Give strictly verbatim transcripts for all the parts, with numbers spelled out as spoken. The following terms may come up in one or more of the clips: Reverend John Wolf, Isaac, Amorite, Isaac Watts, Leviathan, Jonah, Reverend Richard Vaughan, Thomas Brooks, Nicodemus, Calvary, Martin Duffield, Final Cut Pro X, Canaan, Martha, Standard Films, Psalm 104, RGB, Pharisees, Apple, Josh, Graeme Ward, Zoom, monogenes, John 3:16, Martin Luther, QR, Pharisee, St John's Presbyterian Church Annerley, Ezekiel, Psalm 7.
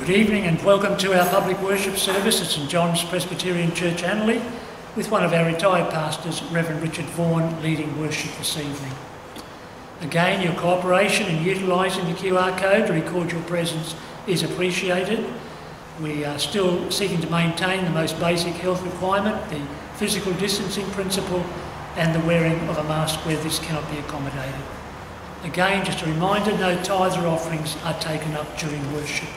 Good evening and welcome to our public worship service at St John's Presbyterian Church Annerley, with one of our retired pastors, Reverend Richard Vaughan, leading worship this evening. Again, your cooperation in utilising the Q R code to record your presence is appreciated. We are still seeking to maintain the most basic health requirement, the physical distancing principle and the wearing of a mask where this cannot be accommodated. Again, just a reminder, no tithes or offerings are taken up during worship.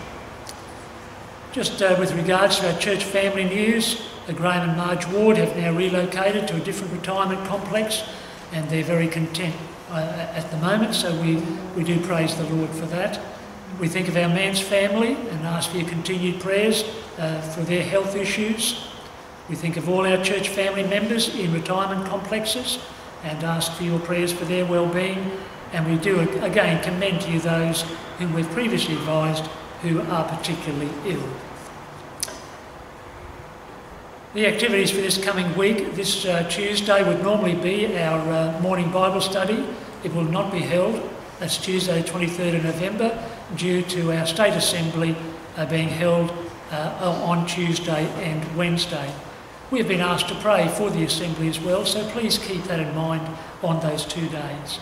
Just uh, with regards to our church family news, the Graeme and Marge Ward have now relocated to a different retirement complex and they're very content uh, at the moment, so we, we do praise the Lord for that. We think of our man's family and ask for your continued prayers uh, for their health issues. We think of all our church family members in retirement complexes and ask for your prayers for their well-being. And we do again commend to you those whom we've previously advised who are particularly ill. The activities for this coming week, this uh, Tuesday would normally be our uh, morning Bible study. It will not be held. That's Tuesday twenty-third of November due to our State Assembly uh, being held uh, on Tuesday and Wednesday. We've been asked to pray for the Assembly as well, so please keep that in mind on those two days.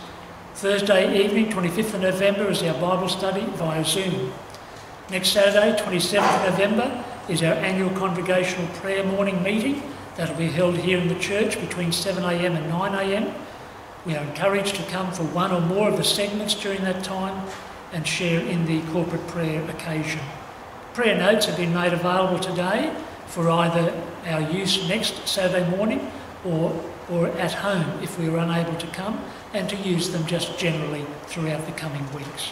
Thursday evening, twenty-fifth of November, is our Bible study via Zoom. Next Saturday, twenty-seventh of November, is our annual congregational prayer morning meeting that will be held here in the church between seven a m and nine a m We are encouraged to come for one or more of the segments during that time and share in the corporate prayer occasion. Prayer notes have been made available today for either our use next Saturday morning or, or at home if we were unable to come, and to use them just generally throughout the coming weeks.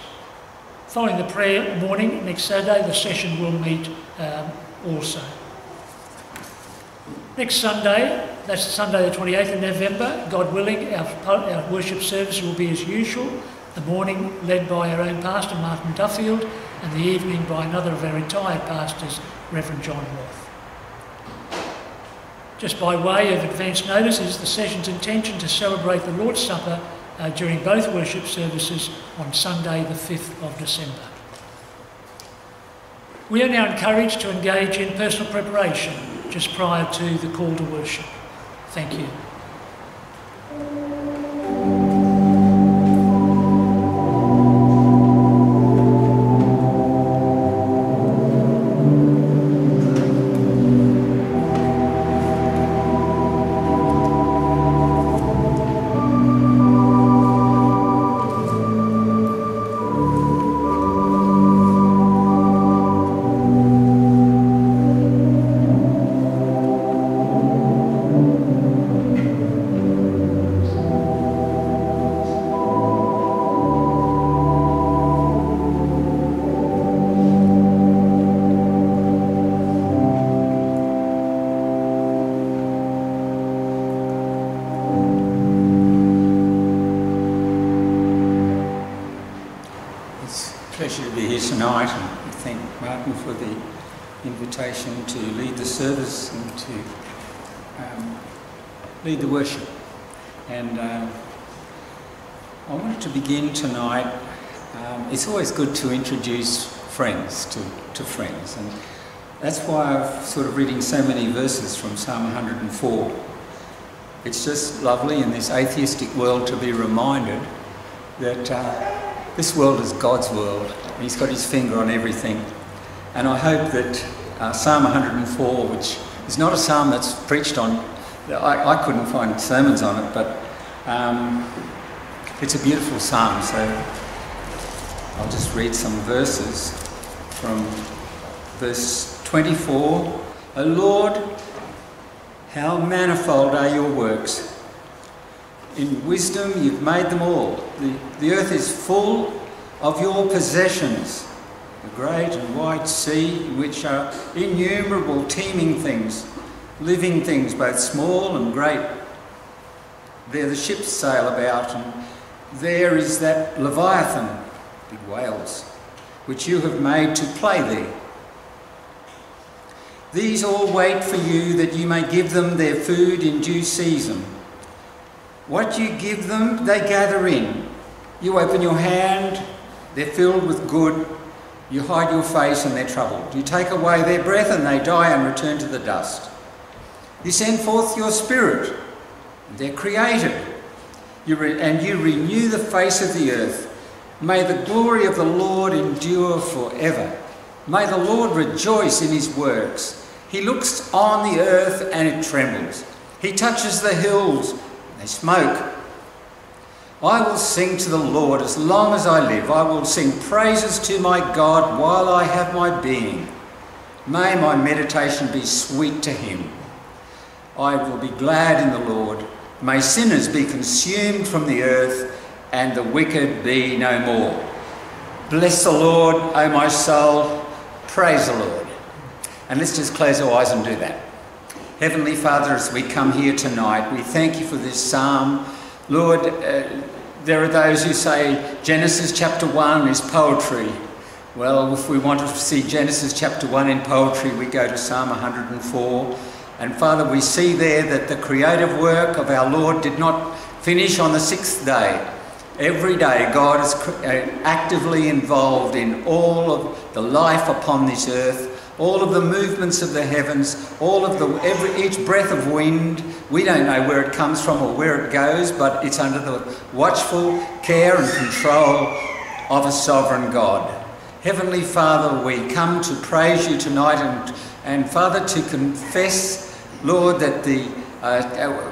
Following the prayer morning next Saturday, the session will meet um, also. Next Sunday, that's Sunday the twenty-eighth of November, God willing, our, our worship service will be as usual, the morning led by our own pastor, Martin Duffield, and the evening by another of our retired pastors, Reverend John Wolf. Just by way of advance notice, it is the session's intention to celebrate the Lord's Supper uh, during both worship services on Sunday the fifth of December. We are now encouraged to engage in personal preparation just prior to the call to worship. Thank you. Tonight, and we thank Martin for the invitation to lead the service and to um, lead the worship. And uh, I wanted to begin tonight. Um, it's always good to introduce friends to, to friends, and that's why I've sort of reading so many verses from Psalm one hundred and four. It's just lovely in this atheistic world to be reminded that uh, this world is God's world. He's got his finger on everything. And I hope that uh, Psalm one hundred and four, which is not a psalm that's preached on, I, I couldn't find sermons on it, but um, it's a beautiful psalm. So I'll just read some verses from verse twenty-four. O Lord, how manifold are your works. In wisdom you've made them all. The, the earth is full of your possessions, the great and wide sea, which are innumerable teeming things, living things, both small and great. There the ships sail about, and there is that Leviathan, big whales, which you have made to play there. These all wait for you, that you may give them their food in due season. What you give them, they gather in. You open your hand, they're filled with good. You hide your face and they're troubled. You take away their breath and they die and return to the dust. You send forth your spirit and they're created. You re and you renew the face of the earth. May the glory of the Lord endure forever. May the Lord rejoice in his works. He looks on the earth and it trembles. He touches the hills and they smoke. I will sing to the Lord as long as I live. I will sing praises to my God while I have my being. May my meditation be sweet to him. I will be glad in the Lord. May sinners be consumed from the earth and the wicked be no more. Bless the Lord, O my soul. Praise the Lord. And let's just close our eyes and do that. Heavenly Father, as we come here tonight, we thank you for this psalm. Lord, uh, there are those who say Genesis chapter one is poetry. Well, if we want to see Genesis chapter one in poetry, we go to Psalm one hundred and four. And Father, we see there that the creative work of our Lord did not finish on the sixth day. Every day God is actively involved in all of the life upon this earth, all of the movements of the heavens, all of the, every, each breath of wind. We don't know where it comes from or where it goes, but it's under the watchful care and control of a sovereign God. Heavenly Father, we come to praise you tonight and, and Father, to confess, Lord, that the, uh,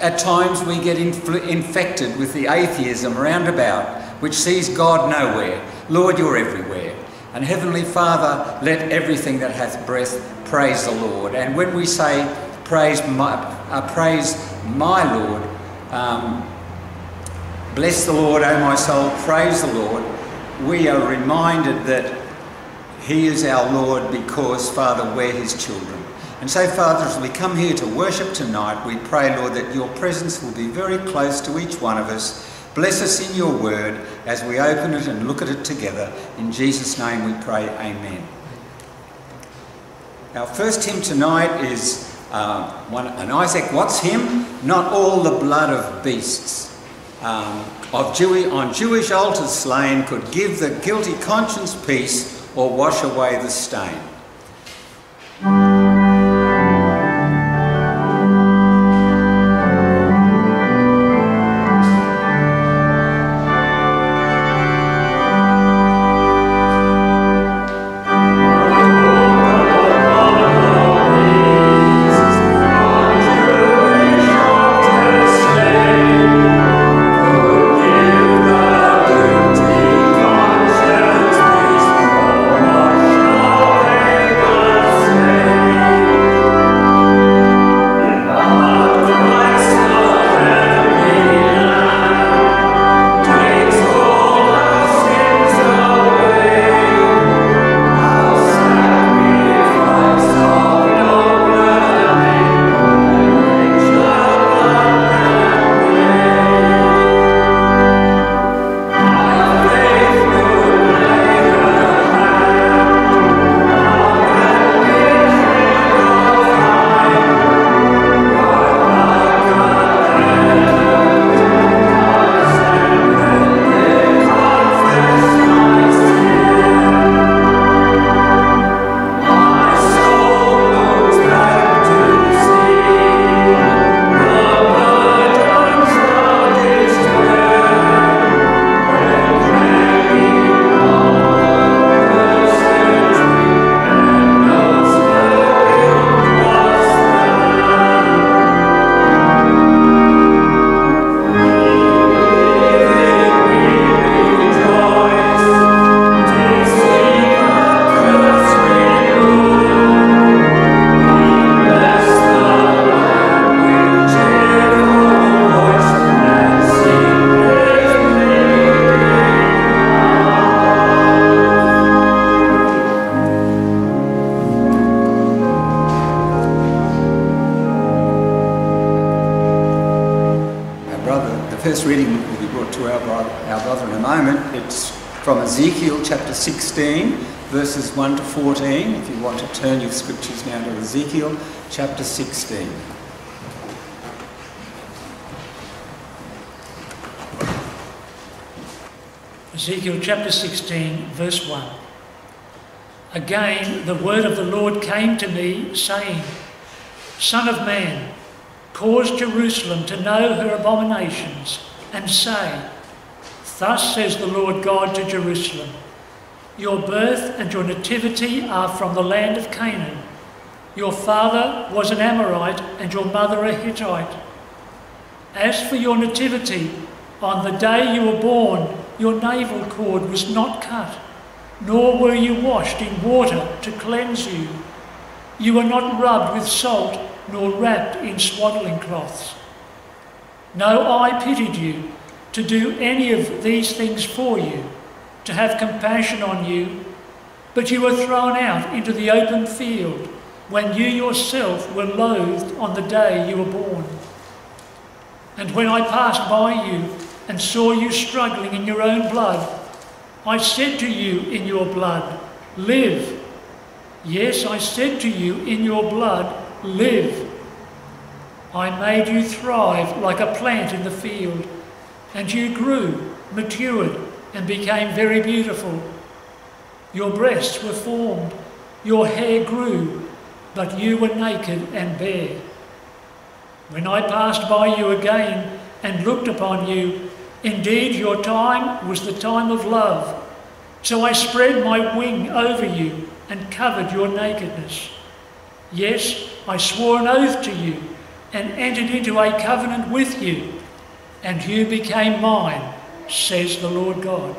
at times we get infected with the atheism roundabout, which sees God nowhere. Lord, you're everywhere. And Heavenly Father, let everything that hath breath praise the Lord. And when we say, praise my, uh, praise my Lord, um, bless the Lord, O my soul, praise the Lord, we are reminded that he is our Lord because, Father, we're his children. And so, Father, as we come here to worship tonight, we pray, Lord, that your presence will be very close to each one of us. Bless us in your word as we open it and look at it together. In Jesus' name we pray, amen. Our first hymn tonight is uh, one, an Isaac Watts hymn, Not All the Blood of Beasts. Um, of Jew on Jewish altars slain could give the guilty conscience peace or wash away the stain. Ezekiel chapter sixteen, verses one to fourteen. If you want to turn your scriptures now to Ezekiel chapter sixteen. Ezekiel chapter sixteen, verse one. Again, the word of the Lord came to me, saying, Son of man, cause Jerusalem to know her abominations, and say, Thus says the Lord God to Jerusalem, Your birth and your nativity are from the land of Canaan. Your father was an Amorite, and your mother a Hittite. As for your nativity, on the day you were born, your navel cord was not cut, nor were you washed in water to cleanse you. You were not rubbed with salt, nor wrapped in swaddling cloths. No eye pitied you to do any of these things for you, to have compassion on you, but you were thrown out into the open field when you yourself were loathed on the day you were born. And when I passed by you and saw you struggling in your own blood, I said to you in your blood, live. Yes, I said to you in your blood, live. I made you thrive like a plant in the field, and you grew, matured, and became very beautiful. Your breasts were formed, your hair grew, but you were naked and bare. When I passed by you again and looked upon you, indeed, your time was the time of love. So I spread my wing over you and covered your nakedness. Yes, I swore an oath to you and entered into a covenant with you, and you became mine, says the Lord God.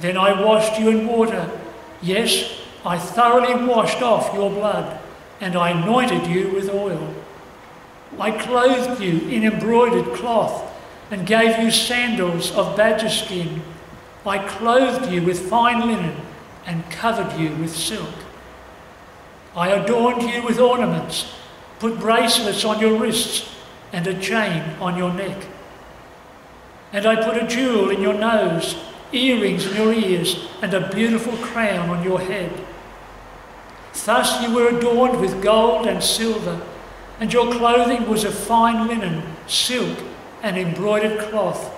Then I washed you in water. Yes, I thoroughly washed off your blood, and I anointed you with oil. I clothed you in embroidered cloth and gave you sandals of badger skin. I clothed you with fine linen and covered you with silk. I adorned you with ornaments, put bracelets on your wrists and a chain on your neck. And I put a jewel in your nose, earrings in your ears, and a beautiful crown on your head. Thus you were adorned with gold and silver, and your clothing was of fine linen, silk, and embroidered cloth.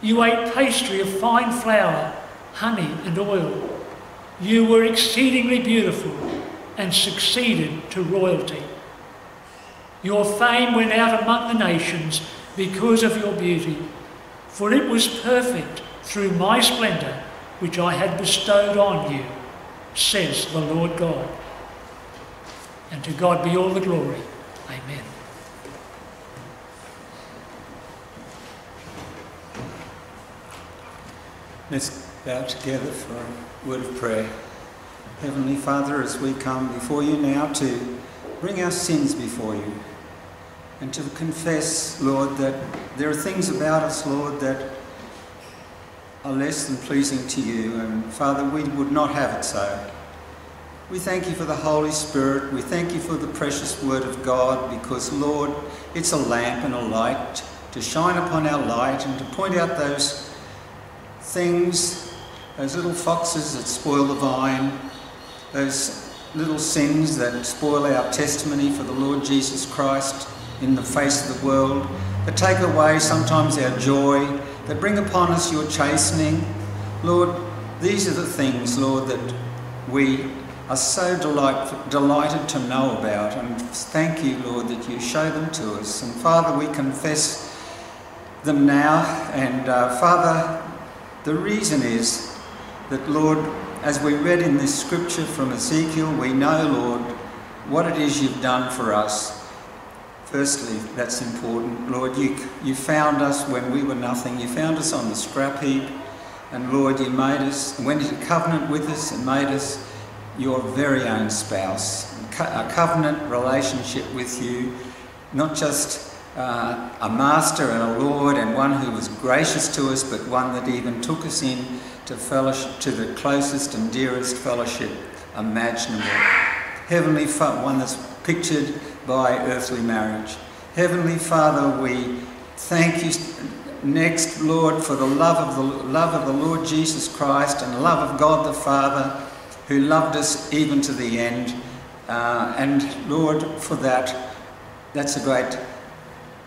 You ate pastry of fine flour, honey and oil. You were exceedingly beautiful and succeeded to royalty. Your fame went out among the nations because of your beauty, for it was perfect through my splendour which I had bestowed on you, says the Lord God. And to God be all the glory. Amen. Let's bow together for a word of prayer. Heavenly Father, as we come before you now to bring our sins before you and to confess, Lord, that there are things about us, Lord, that are less than pleasing to you, and Father, we would not have it so. We thank you for the Holy Spirit. We thank you for the precious word of God, because, Lord, it's a lamp and a light to shine upon our light and to point out those things, those little foxes that spoil the vine, those little sins that spoil our testimony for the Lord Jesus Christ in the face of the world, that take away sometimes our joy, that bring upon us your chastening. Lord, these are the things, Lord, that we are so delight, delighted to know about, and thank you, Lord, that you show them to us. And Father, we confess them now, and uh, Father, the reason is that, Lord, as we read in this scripture from Ezekiel, we know, Lord, what it is you've done for us. Firstly, that's important. Lord, you, you found us when we were nothing. You found us on the scrap heap, and Lord, you made us, went into covenant with us and made us your very own spouse. A covenant relationship with you, not just Uh, a master and a Lord and one who was gracious to us, but one that even took us in to fellowship, to the closest and dearest fellowship imaginable. Heavenly Father, one that's pictured by earthly marriage. Heavenly Father, we thank you next, Lord, for the love of the love of the Lord Jesus Christ and the love of God the Father, who loved us even to the end. Uh, and Lord, for that, that's a great.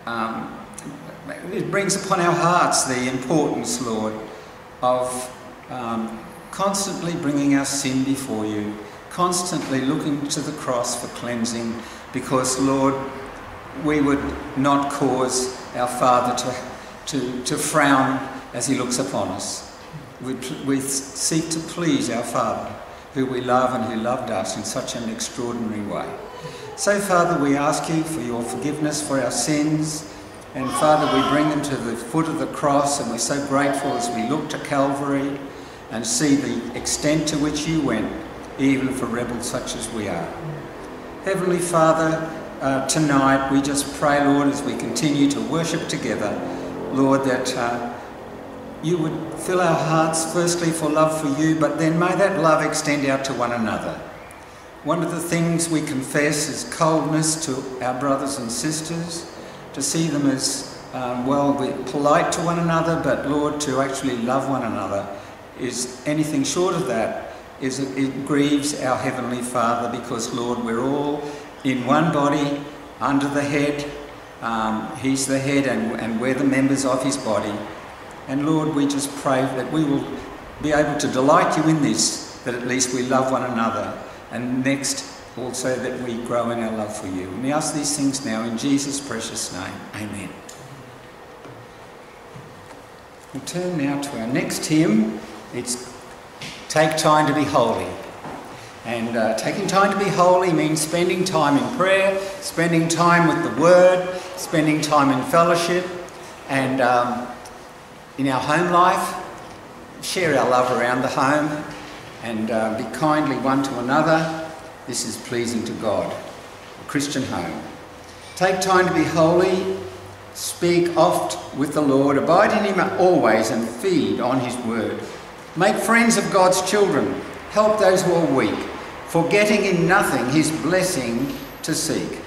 Um, it brings upon our hearts the importance, Lord, of um, constantly bringing our sin before you, constantly looking to the cross for cleansing, because, Lord, we would not cause our Father to, to, to frown as he looks upon us. We, we seek to please our Father, who we love and who loved us in such an extraordinary way. So, Father, we ask you for your forgiveness for our sins, and, Father, we bring them to the foot of the cross, and we're so grateful as we look to Calvary and see the extent to which you went, even for rebels such as we are. Heavenly Father, uh, tonight we just pray, Lord, as we continue to worship together, Lord, that uh, you would fill our hearts firstly for love for you, but then may that love extend out to one another. One of the things we confess is coldness to our brothers and sisters, to see them as, um, well, we're polite to one another, but, Lord, to actually love one another is anything short of that. Is it, it grieves our Heavenly Father, because, Lord, we're all in one body under the head. Um, he's the head and, and we're the members of his body. And, Lord, we just pray that we will be able to delight you in this, that at least we love one another, and next also that we grow in our love for you. And we ask these things now in Jesus' precious name. Amen. We'll turn now to our next hymn. It's Take Time to be Holy. And uh, taking time to be holy means spending time in prayer, spending time with the Word, spending time in fellowship, and um, in our home life, share our love around the home, and uh, be kindly one to another. This is pleasing to God, a Christian home. Take time to be holy, speak oft with the Lord, abide in him always and feed on his word. Make friends of God's children. Help those who are weak, forgetting in nothing his blessing to seek.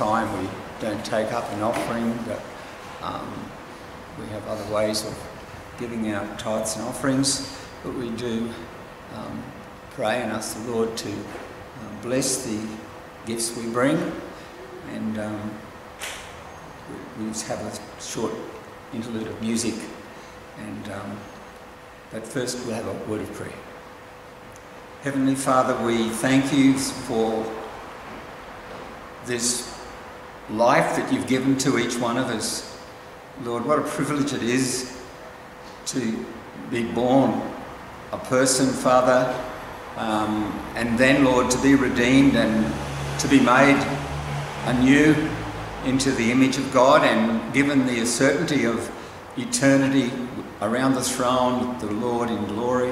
time we don't take up an offering, but um, we have other ways of giving out tithes and offerings. But we do um, pray and ask the Lord to uh, bless the gifts we bring, and um, we just have a short interlude of music, and um, but first we'll have a word of prayer. Heavenly Father, we thank you for this life that you've given to each one of us. Lord, what a privilege it is to be born a person, Father, um, and then, Lord, to be redeemed and to be made anew into the image of God, and given the certainty of eternity around the throne with the Lord in glory.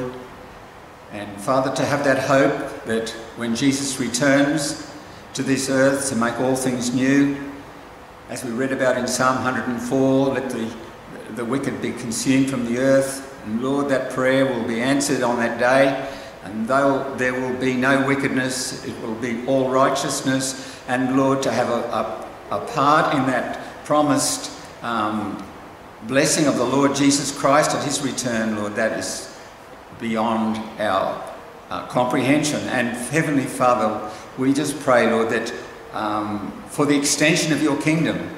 And Father, to have that hope that when Jesus returns to this earth to make all things new, as we read about in Psalm one oh four, let the, the wicked be consumed from the earth. And Lord, that prayer will be answered on that day, and though there will be no wickedness, it will be all righteousness. And Lord, to have a, a, a part in that promised um, blessing of the Lord Jesus Christ at his return, Lord, that is beyond our uh, comprehension. And Heavenly Father, we just pray, Lord, that um, for the extension of your kingdom,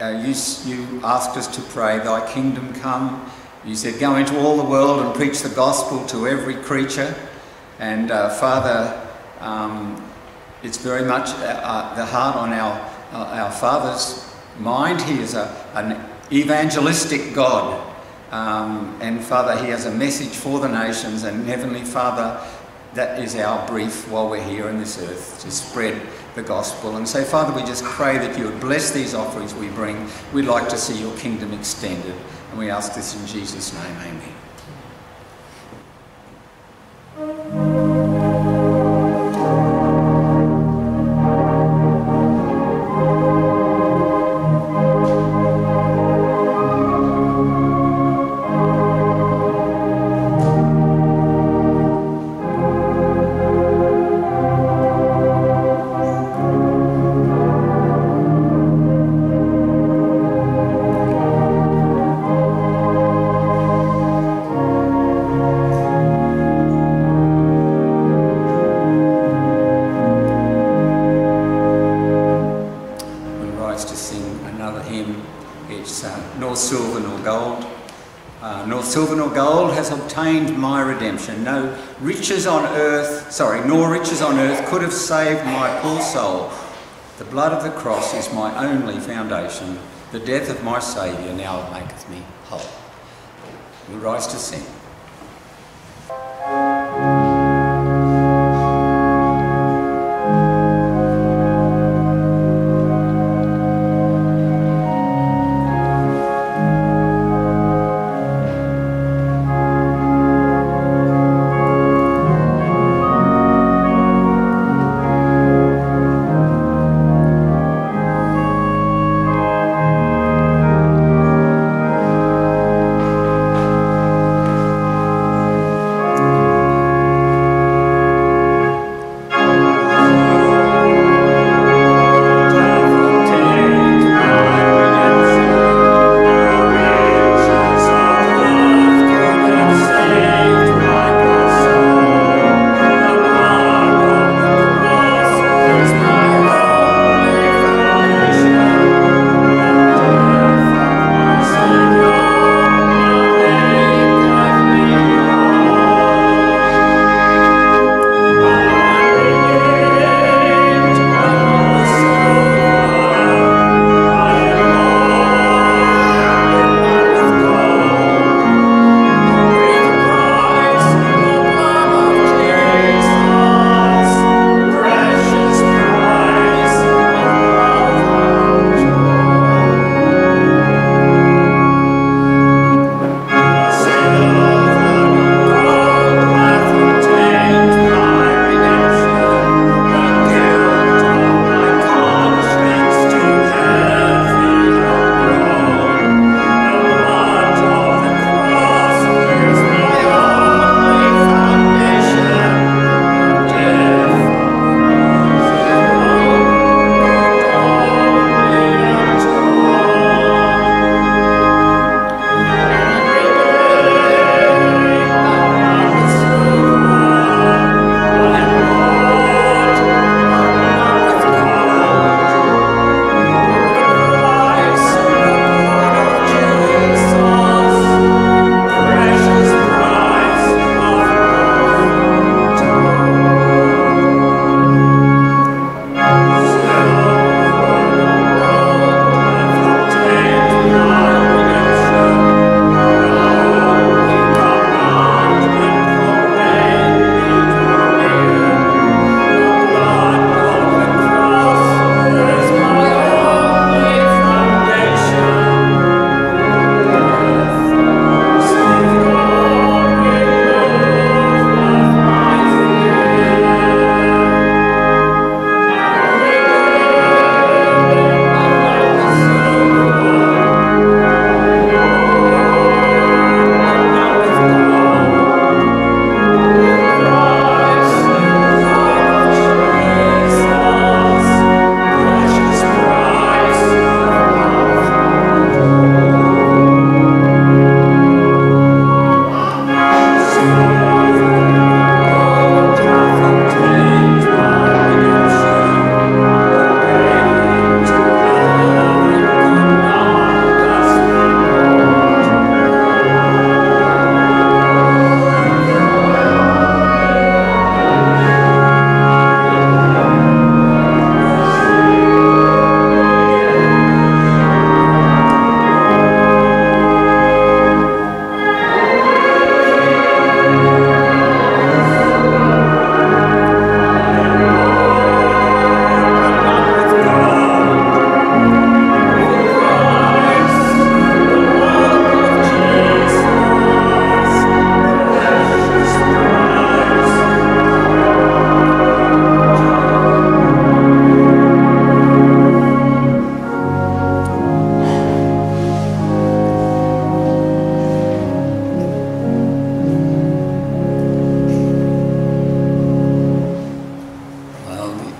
uh, you, you asked us to pray, thy kingdom come. You said, go into all the world and preach the gospel to every creature. And uh, Father, um, it's very much uh, the heart on our, uh, our Father's mind. He is a, an evangelistic God. Um, and Father, he has a message for the nations. And Heavenly Father, that is our brief while we're here on this earth, to spread the gospel. And so, Father, we just pray that you would bless these offerings we bring. We'd like to see your kingdom extended. And we ask this in Jesus' name, amen. My redemption. No riches on earth, sorry, nor riches on earth could have saved my poor soul. The blood of the cross is my only foundation. The death of my Saviour now maketh me whole. We rise to sing.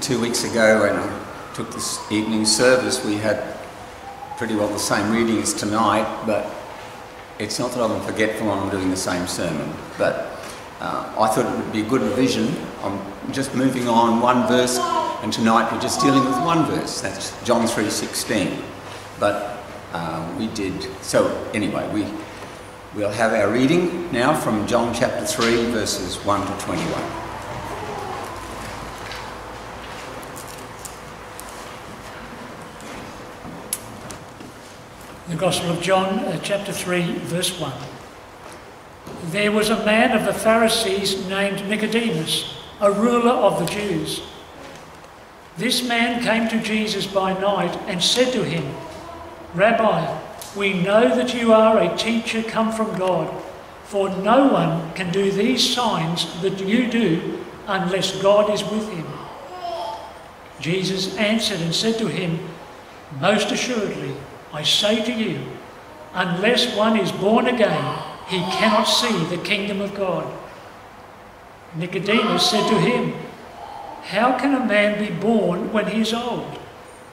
two weeks ago when I took this evening's service, we had pretty well the same reading as tonight, but it's not that I'm forgetful when I'm doing the same sermon. But uh, I thought it would be a good revision. I'm just moving on one verse, and tonight we're just dealing with one verse. That's John three sixteen. But uh, we did... So anyway, we, we'll have our reading now from John chapter three, verses one to twenty-one. The Gospel of John, uh, chapter three, verse one. There was a man of the Pharisees named Nicodemus, a ruler of the Jews. This man came to Jesus by night and said to him, "Rabbi, we know that you are a teacher come from God, for no one can do these signs that you do unless God is with him." Jesus answered and said to him, "Most assuredly, I say to you, unless one is born again, he cannot see the kingdom of God." Nicodemus said to him, "How can a man be born when he is old?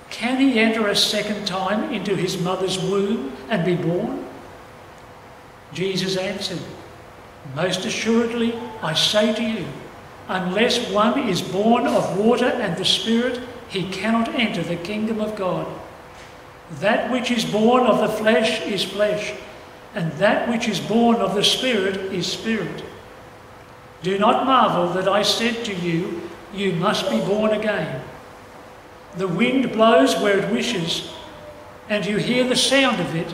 Can he enter a second time into his mother's womb and be born?" Jesus answered, "Most assuredly, I say to you, unless one is born of water and the Spirit, he cannot enter the kingdom of God. That which is born of the flesh is flesh, and that which is born of the Spirit is spirit. Do not marvel that I said to you, you must be born again. The wind blows where it wishes, and you hear the sound of it,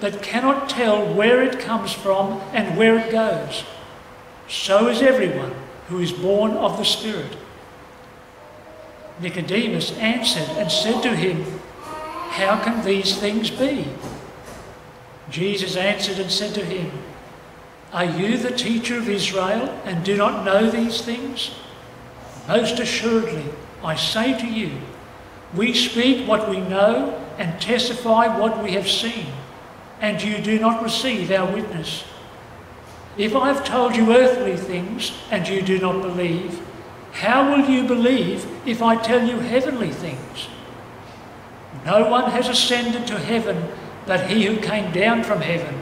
but cannot tell where it comes from and where it goes. So is everyone who is born of the Spirit." Nicodemus answered and said to him, "How can these things be?" Jesus answered and said to him, "Are you the teacher of Israel and do not know these things? Most assuredly, I say to you, we speak what we know and testify what we have seen, and you do not receive our witness. If I have told you earthly things and you do not believe, how will you believe if I tell you heavenly things? No one has ascended to heaven but he who came down from heaven,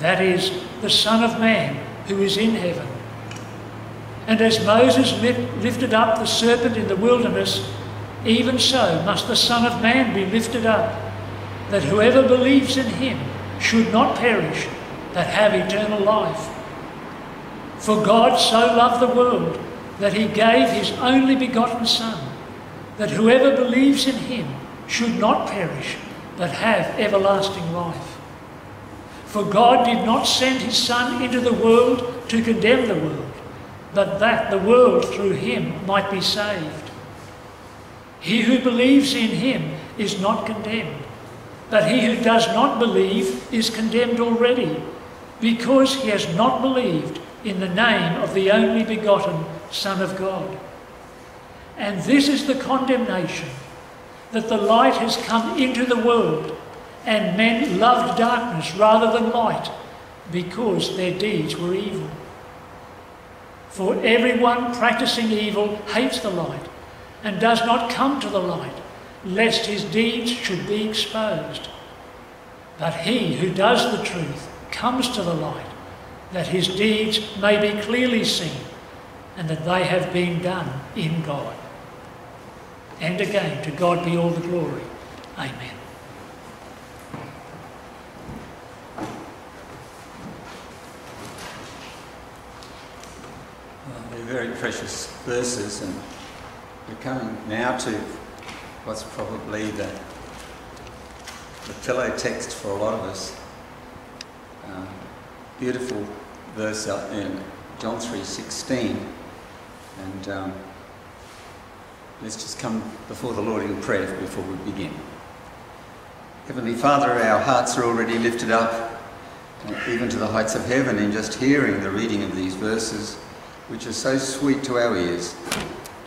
that is, the Son of Man who is in heaven. And as Moses lifted up the serpent in the wilderness, even so must the Son of Man be lifted up, that whoever believes in him should not perish, but have eternal life. For God so loved the world that he gave his only begotten Son, that whoever believes in him should not perish, but have everlasting life. For God did not send his Son into the world to condemn the world, but that the world through him might be saved. He who believes in him is not condemned, but he who does not believe is condemned already, because he has not believed in the name of the only begotten Son of God. And this is the condemnation, that the light has come into the world, and men loved darkness rather than light, because their deeds were evil. For everyone practicing evil hates the light, and does not come to the light, lest his deeds should be exposed. But he who does the truth comes to the light, that his deeds may be clearly seen, and that they have been done in God." And again, to God be all the glory. Amen. Well, they're very precious verses, and we're coming now to what's probably the, the pillow text for a lot of us. Um, beautiful verse in John three sixteen, and um, let's just come before the Lord in prayer before we begin. Heavenly Father, our hearts are already lifted up, even to the heights of heaven, in just hearing the reading of these verses, which are so sweet to our ears,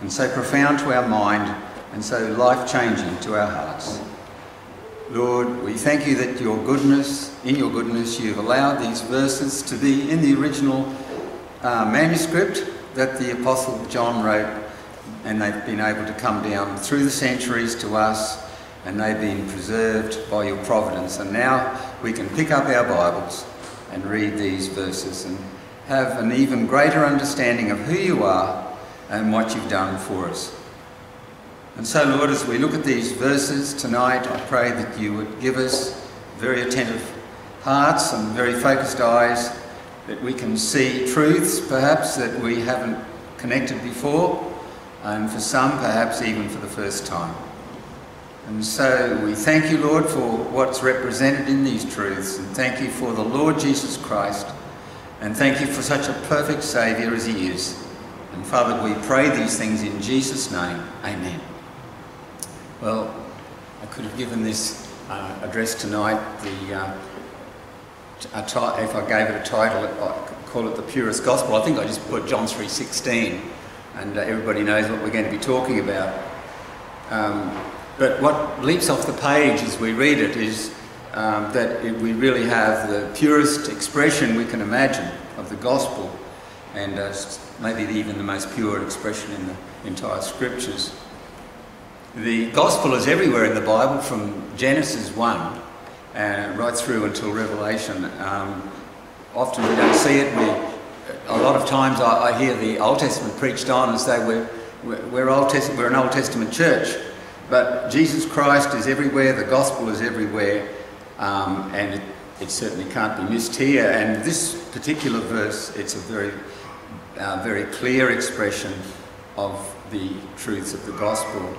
and so profound to our mind, and so life-changing to our hearts. Lord, we thank you that your goodness, in your goodness, you've allowed these verses to be in the original uh, manuscript that the Apostle John wrote and they've been able to come down through the centuries to us, and they've been preserved by your providence. And now we can pick up our Bibles and read these verses and have an even greater understanding of who you are and what you've done for us. And so, Lord, as we look at these verses tonight, I pray that you would give us very attentive hearts and very focused eyes, that we can see truths perhaps that we haven't connected before, and for some perhaps even for the first time. And so we thank you, Lord, for what's represented in these truths, and thank you for the Lord Jesus Christ, and thank you for such a perfect Saviour as he is. And Father, we pray these things in Jesus' name. Amen. Well, I could have given this uh, address tonight the uh, a if I gave it a title, I could call it the purest gospel. I think I just put John three sixteen, and uh, everybody knows what we're going to be talking about. Um, but what leaps off the page as we read it is um, that it, we really have the purest expression we can imagine of the gospel, and uh, maybe even the most pure expression in the entire scriptures. The gospel is everywhere in the Bible, from Genesis one uh, right through until Revelation. Um, often we don't see it. We, a lot of times I, I hear the Old Testament preached on and say we're, we're, Old Test- we're an Old Testament church. But Jesus Christ is everywhere, the gospel is everywhere, um, and it, it certainly can't be missed here. And this particular verse, it's a very, uh, very clear expression of the truths of the gospel.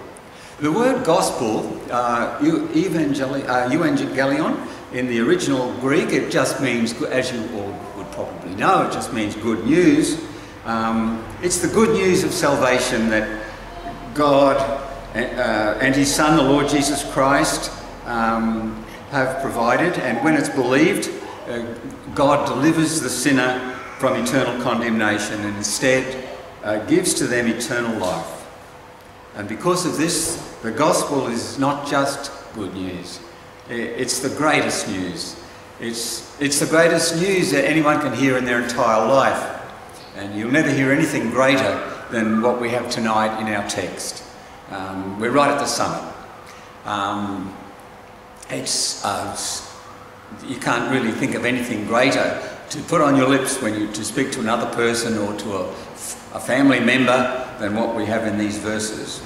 The word gospel, uh, evangelion, uh, euangelion, in the original Greek, it just means, as you all would probably know, it just means good news. Um, it's the good news of salvation that God and, uh, and his Son, the Lord Jesus Christ, um, have provided. And when it's believed, uh, God delivers the sinner from eternal condemnation and instead uh, gives to them eternal life. And because of this, the gospel is not just good news. It's the greatest news. It's, it's the greatest news that anyone can hear in their entire life. And you'll never hear anything greater than what we have tonight in our text. Um, we're right at the summit. Um, it's, uh, it's, you can't really think of anything greater to put on your lips when you to speak to another person or to a, a family member than what we have in these verses.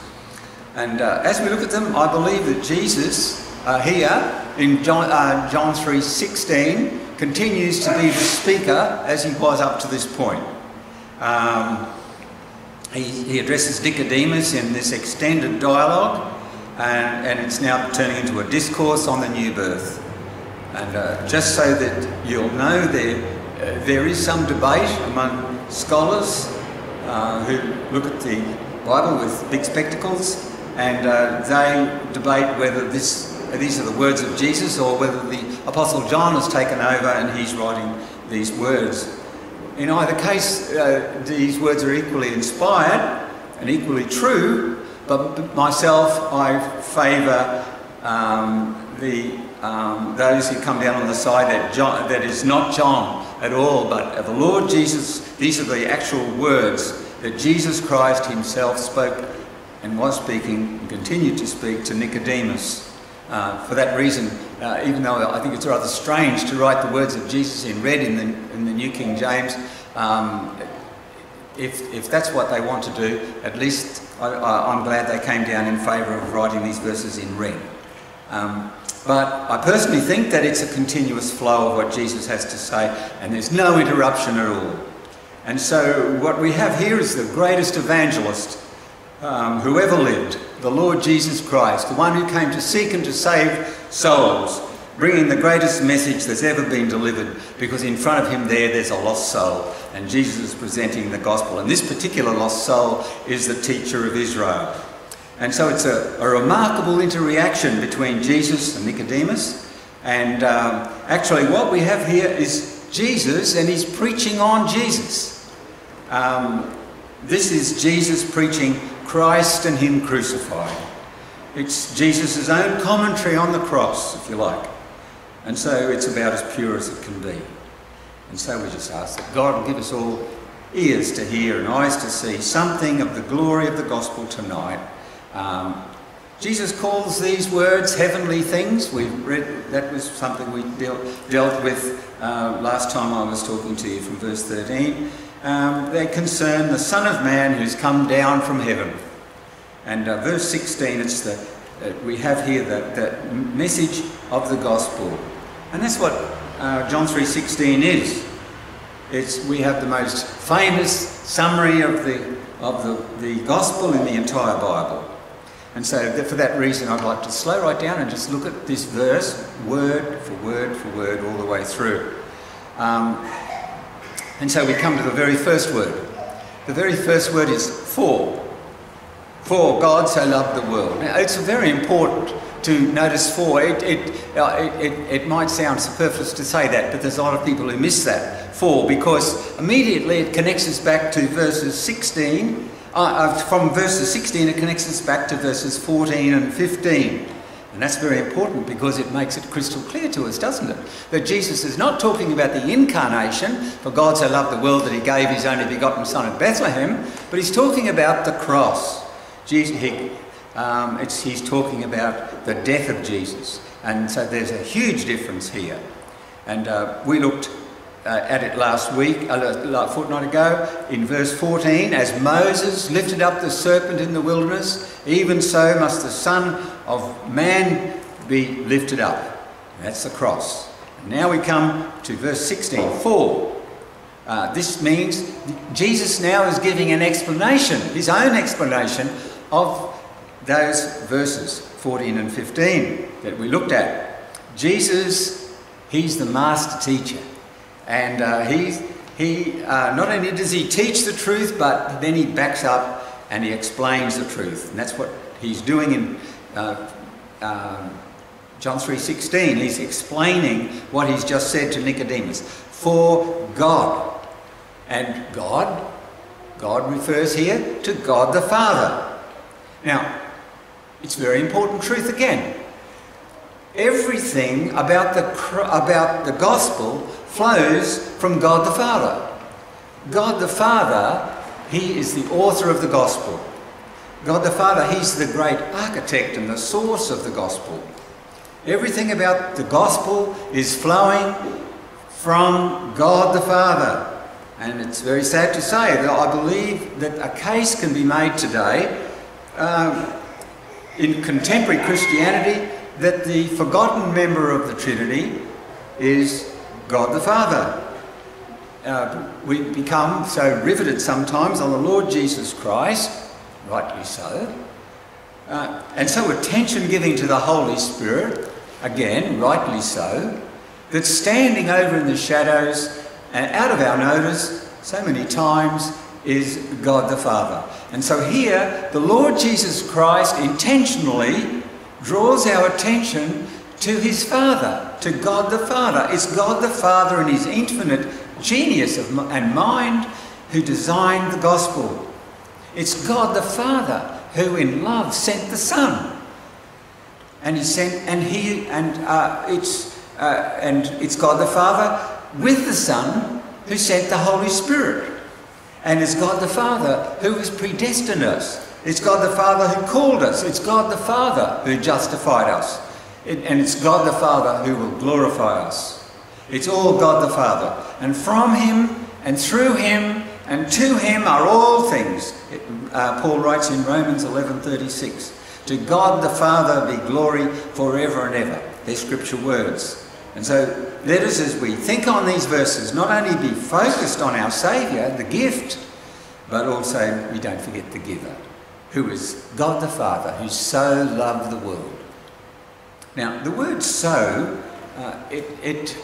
And uh, as we look at them, I believe that Jesus uh, here in John, uh, John three sixteen continues to be the speaker as he was up to this point. Um, he, he addresses Nicodemus in this extended dialogue, and, and it's now turning into a discourse on the new birth. And uh, just so that you'll know, there, uh, there is some debate among scholars Uh, who look at the Bible with big spectacles, and uh, they debate whether this, these are the words of Jesus or whether the Apostle John has taken over and he's writing these words. In either case, uh, these words are equally inspired and equally true, but myself, I favour um, the, um, those who come down on the side that, John, that is not John at all, but the Lord Jesus. These are the actual words that Jesus Christ himself spoke and was speaking and continued to speak to Nicodemus. Uh, for that reason, uh, even though I think it's rather strange to write the words of Jesus in red in the, in the New King James, um, if, if that's what they want to do, at least I, I, I'm glad they came down in favour of writing these verses in red. Um, But I personally think that it's a continuous flow of what Jesus has to say, and there's no interruption at all. And so what we have here is the greatest evangelist um, who ever lived, the Lord Jesus Christ, the one who came to seek and to save souls, bringing the greatest message that's ever been delivered, because in front of him there, there's a lost soul, and Jesus is presenting the gospel. And this particular lost soul is the teacher of Israel. And so it's a, a remarkable interaction between Jesus and Nicodemus. And um, actually what we have here is Jesus, and he's preaching on Jesus. Um, this is Jesus preaching Christ and him crucified. It's Jesus' own commentary on the cross, if you like. And so it's about as pure as it can be. And so we just ask that God will give us all ears to hear and eyes to see something of the glory of the gospel tonight. Um, Jesus calls these words heavenly things. We've read, that was something we dealt, dealt with uh, last time I was talking to you from verse thirteen. Um, they concern the Son of Man who's come down from heaven. And uh, verse sixteen, it's the, uh, we have here the, the message of the gospel. And that's what uh, John three sixteen is. It's, we have the most famous summary of the, of the, the gospel in the entire Bible. And so for that reason, I'd like to slow right down and just look at this verse, word for word for word, all the way through. Um, and so we come to the very first word. The very first word is for. For God so loved the world. Now, it's very important to notice for. It, it, uh, it, it, it might sound superfluous to say that, but there's a lot of people who miss that for, because immediately it connects us back to verses sixteen. Uh, from verses sixteen, it connects us back to verses fourteen and fifteen. And that's very important because it makes it crystal clear to us, doesn't it? That Jesus is not talking about the incarnation, for God so loved the world that he gave his only begotten son at Bethlehem, but he's talking about the cross. Jesus, he, um, it's, he's talking about the death of Jesus. And so there's a huge difference here. And uh, we looked Uh, at it last week, a fortnight ago, in verse fourteen, as Moses lifted up the serpent in the wilderness, even so must the Son of Man be lifted up. That's the cross. And now we come to verse sixteen, for. Uh, this means Jesus now is giving an explanation, his own explanation, of those verses fourteen and fifteen that we looked at. Jesus, he's the master teacher. And uh, he, he uh, not only does he teach the truth, but then he backs up and he explains the truth. And that's what he's doing in uh, uh, John three sixteen. He's explaining what he's just said to Nicodemus. For God. And God, God refers here to God the Father. Now, it's very important truth again. Everything about the, about the gospel flows from God the Father. God the Father, he is the author of the gospel. God the Father, he's the great architect and the source of the gospel. Everything about the gospel is flowing from God the Father. And it's very sad to say that I believe that a case can be made today um, in contemporary Christianity that the forgotten member of the Trinity is God the Father. Uh, we become so riveted sometimes on the Lord Jesus Christ, rightly so, uh, and so attention-giving to the Holy Spirit, again, rightly so, that standing over in the shadows and out of our notice so many times is God the Father. And so here, the Lord Jesus Christ intentionally draws our attention to his Father, to God the Father. It's God the Father in his infinite genius of and mind who designed the gospel. It's God the Father who in love sent the Son. And he sent, and he, and uh, it's, uh, and it's God the Father with the Son who sent the Holy Spirit. And it's God the Father who has predestined us. It's God the Father who called us. It's God the Father who justified us. It, and it's God the Father who will glorify us. It's all God the Father. And from him and through him and to him are all things. It, uh, Paul writes in Romans eleven thirty-six, to God the Father be glory forever and ever. They're scripture words. And so let us, as we think on these verses, not only be focused on our Saviour, the gift, but also we don't forget the giver, who is God the Father, who so loved the world. Now, the word so, uh, it, it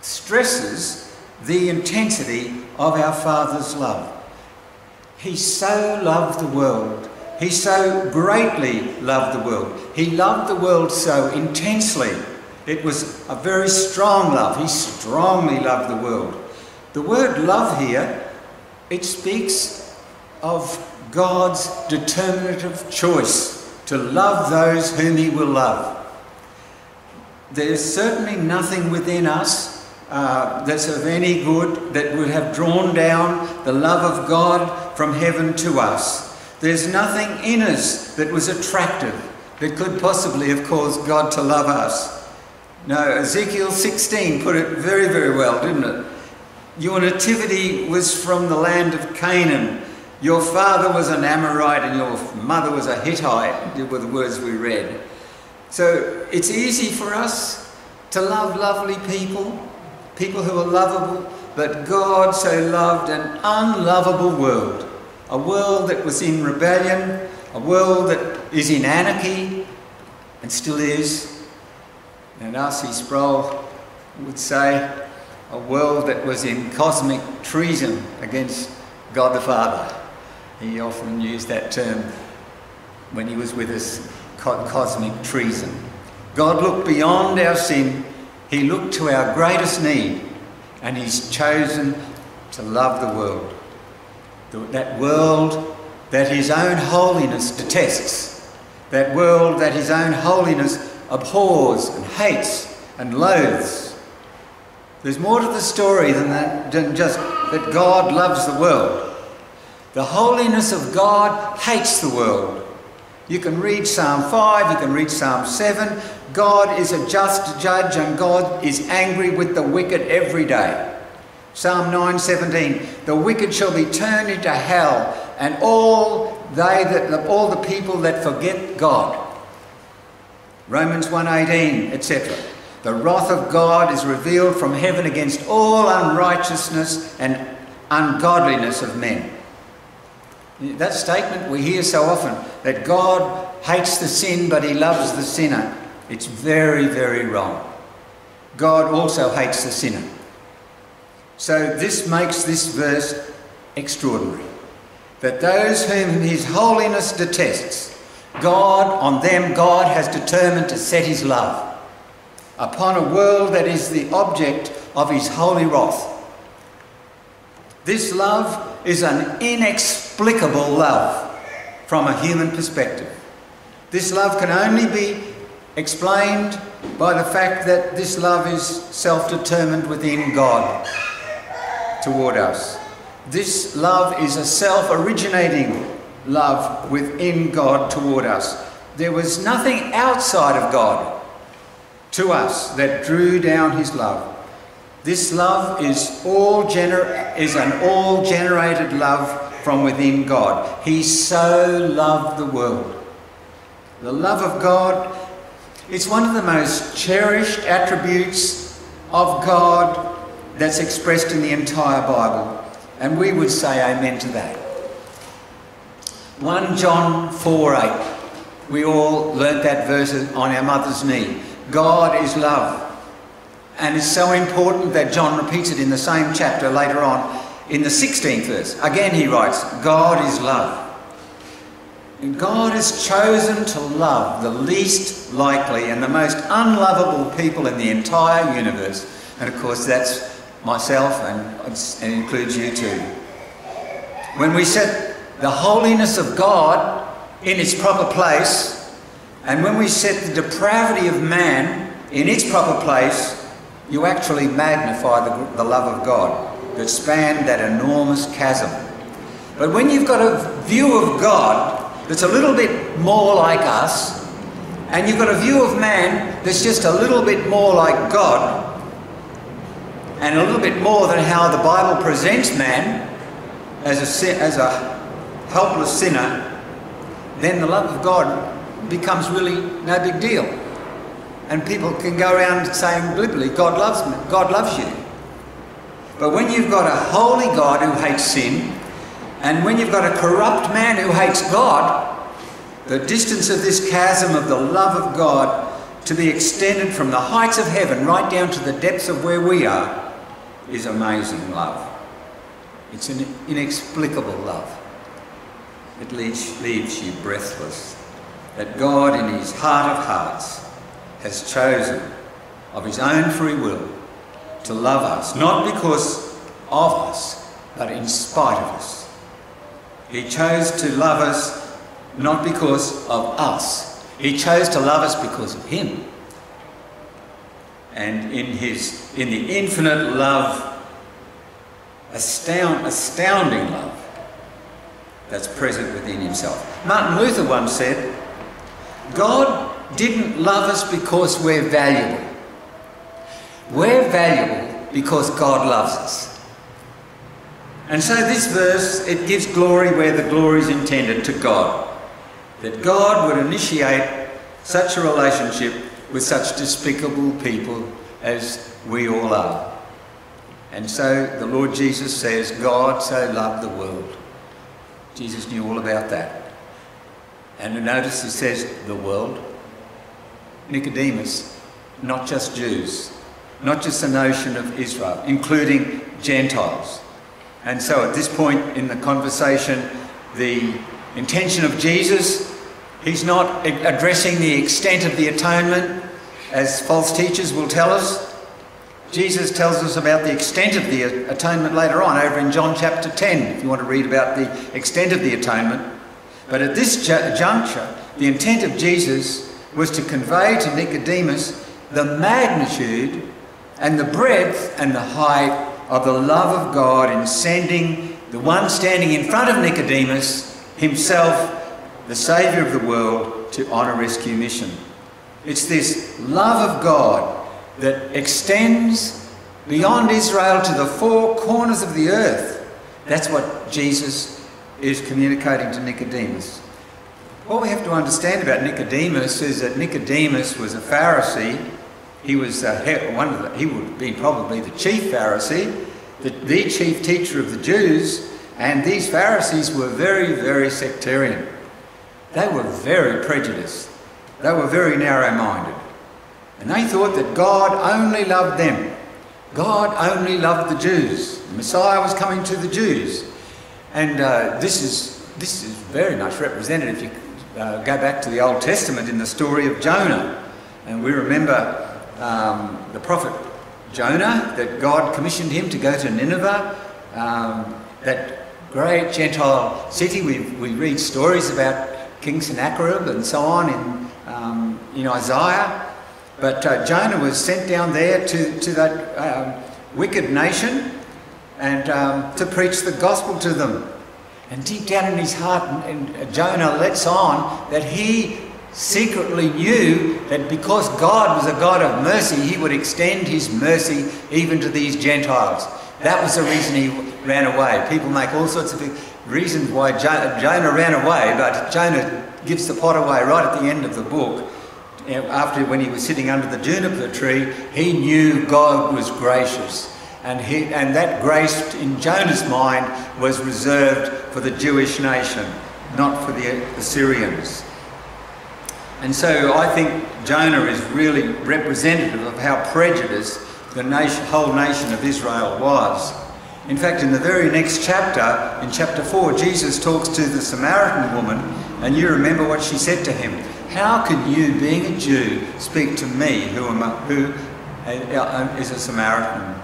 stresses the intensity of our Father's love. He so loved the world. He so greatly loved the world. He loved the world so intensely. It was a very strong love. He strongly loved the world. The word love here, it speaks of God's determinative choice to love those whom he will love. There's certainly nothing within us uh, that's of any good, that would have drawn down the love of God from heaven to us. There's nothing in us that was attractive that could possibly have caused God to love us. No, Ezekiel sixteen put it very, very well, didn't it? Your nativity was from the land of Canaan. Your father was an Amorite and your mother was a Hittite, were the words we read. So it's easy for us to love lovely people, people who are lovable, but God so loved an unlovable world, a world that was in rebellion, a world that is in anarchy and still is. And R C Sproul would say, a world that was in cosmic treason against God the Father. He often used that term when he was with us, cosmic treason. God looked beyond our sin. He looked to our greatest need, and he's chosen to love the world. That world that his own holiness detests, that world that his own holiness abhors and hates and loathes. There's more to the story than that, than just that God loves the world. The holiness of God hates the world. You can read Psalm five, you can read Psalm seven. God is a just judge and God is angry with the wicked every day. Psalm nine seventeen, the wicked shall be turned into hell, and all they that all the people that forget God. Romans one eighteen, et cetera. The wrath of God is revealed from heaven against all unrighteousness and ungodliness of men. That statement we hear so often, that God hates the sin but he loves the sinner. It's very, very wrong. God also hates the sinner. So this makes this verse extraordinary, that those whom his holiness detests, God, on them God has determined to set his love upon a world that is the object of his holy wrath. This love is an inexplicable love from a human perspective. This love can only be explained by the fact that this love is self-determined within God toward us. This love is a self-originating love within God toward us. There was nothing outside of God to us that drew down his love. This love is all gener- is an all-generated love from within God. He so loved the world. The love of God, it's one of the most cherished attributes of God that's expressed in the entire Bible, and we would say amen to that. First John four eight. We all learnt that verse on our mother's knee. God is love. And it's so important that John repeats it in the same chapter later on in the sixteenth verse. Again he writes, God is love. And God has chosen to love the least likely and the most unlovable people in the entire universe. And of course that's myself, and it includes you too. When we set the holiness of God in its proper place, and when we set the depravity of man in its proper place, you actually magnify the, the love of God that spanned that enormous chasm. But when you've got a view of God that's a little bit more like us, and you've got a view of man that's just a little bit more like God, and a little bit more than how the Bible presents man as a, sin, as a helpless sinner, then the love of God becomes really no big deal. And people can go around saying glibly, God loves me, God loves you. But when you've got a holy God who hates sin, and when you've got a corrupt man who hates God, the distance of this chasm of the love of God to be extended from the heights of heaven right down to the depths of where we are is amazing love. It's an inexplicable love. It leaves, leaves you breathless, that God in his heart of hearts has chosen of his own free will to love us, not because of us, but in spite of us. He chose to love us not because of us. He chose to love us because of him. and in his, in the infinite love, astound, astounding love that's present within himself. Martin Luther once said, God didn't love us because we're valuable. We're valuable because God loves us. And so this verse, it gives glory where the glory is intended, to God. That God would initiate such a relationship with such despicable people as we all are. And so the Lord Jesus says, God so loved the world. Jesus knew all about that. And notice he says, the world. Nicodemus, not just Jews, not just the nation of Israel, including Gentiles. And so at this point in the conversation, the intention of Jesus, he's not addressing the extent of the atonement, as false teachers will tell us. Jesus tells us about the extent of the atonement later on, over in John chapter ten, if you want to read about the extent of the atonement. But at this juncture, the intent of Jesus was to convey to Nicodemus the magnitude and the breadth and the height of the love of God in sending the one standing in front of Nicodemus, himself, the Saviour of the world, to on a rescue mission. It's this love of God that extends beyond Israel to the four corners of the earth. That's what Jesus is communicating to Nicodemus. What we have to understand about Nicodemus is that Nicodemus was a Pharisee. He was uh, one of the, he would be probably the chief Pharisee, the, the chief teacher of the Jews, and these Pharisees were very, very sectarian. They were very prejudiced. They were very narrow-minded. And they thought that God only loved them. God only loved the Jews. The Messiah was coming to the Jews. And uh, this, is, this is very much represented if you uh, go back to the Old Testament in the story of Jonah. And we remember um, the prophet Jonah, that God commissioned him to go to Nineveh, um, that great Gentile city. We, we read stories about King Sennacherib and so on in, um, in Isaiah. But uh, Jonah was sent down there to, to that um, wicked nation and um, to preach the gospel to them. And deep down in his heart, and, and Jonah lets on that he secretly knew that because God was a God of mercy, he would extend his mercy even to these Gentiles. That was the reason he ran away. People make all sorts of reasons why Jonah ran away, but Jonah gives the pot away right at the end of the book. After, when he was sitting under the juniper tree, he knew God was gracious. And, he, and that grace in Jonah's mind was reserved for the Jewish nation, not for the Assyrians. And so I think Jonah is really representative of how prejudiced the nation, whole nation of Israel was. In fact, in the very next chapter, in chapter four, Jesus talks to the Samaritan woman, and you remember what she said to him. How can you, being a Jew, speak to me, who, am a, who is a Samaritan?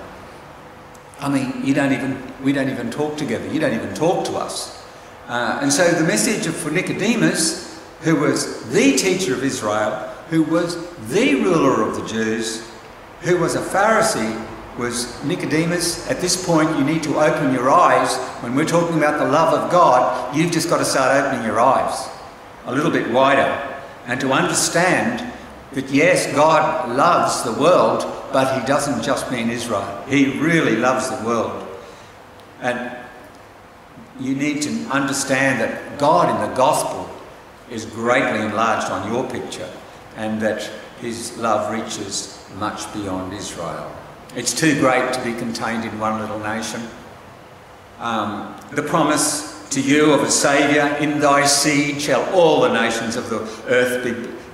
I mean, you don't even, we don't even talk together. You don't even talk to us. Uh, and so the message for Nicodemus, who was the teacher of Israel, who was the ruler of the Jews, who was a Pharisee, was, Nicodemus, at this point you need to open your eyes. When we're talking about the love of God, you've just got to start opening your eyes a little bit wider and to understand that yes, God loves the world, but he doesn't just mean Israel. He really loves the world. And you need to understand that God in the gospel is greatly enlarged on your picture, and that his love reaches much beyond Israel. It's too great to be contained in one little nation. Um, the promise to you of a Saviour, in thy seed shall all the nations of the earth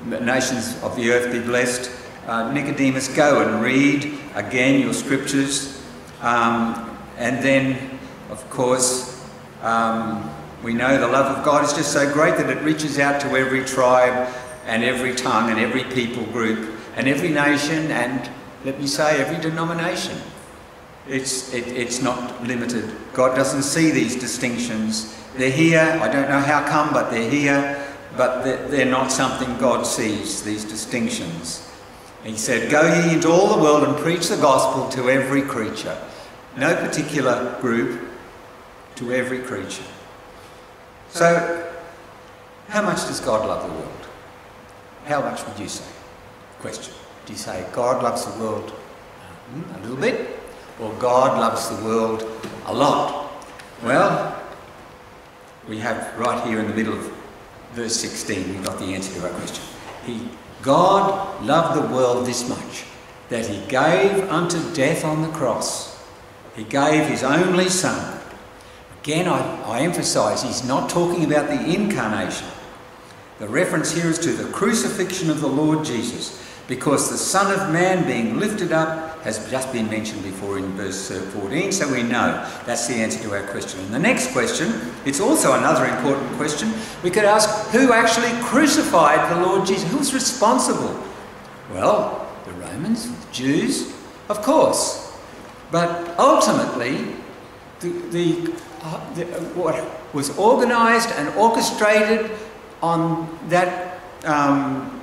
be, nations of the earth be blessed. Uh, Nicodemus, go and read again your scriptures. Um, and then, of course, um, we know the love of God is just so great that it reaches out to every tribe and every tongue and every people group and every nation and, let me say, every denomination. It's, it, it's not limited. God doesn't see these distinctions. They're here, I don't know how come, but they're here, but they're, they're not something God sees, these distinctions. And he said, "Go ye into all the world and preach the gospel to every creature." No particular group, to every creature. So, how much does God love the world? How much would you say? Question. Do you say God loves the world a little bit? Or God loves the world a lot? Well, we have right here in the middle of verse sixteen, we've got the answer to our question. He, God loved the world this much, that he gave unto death on the cross. He gave his only son. Again, I, I emphasise, he's not talking about the incarnation. The reference here is to the crucifixion of the Lord Jesus, because the Son of Man being lifted up has just been mentioned before in verse fourteen, so we know that's the answer to our question. And the next question, it's also another important question, we could ask, who actually crucified the Lord Jesus? Who's responsible? Well, the Romans, the Jews, of course. But ultimately, the, the, uh, the, uh, what was organised and orchestrated on that um,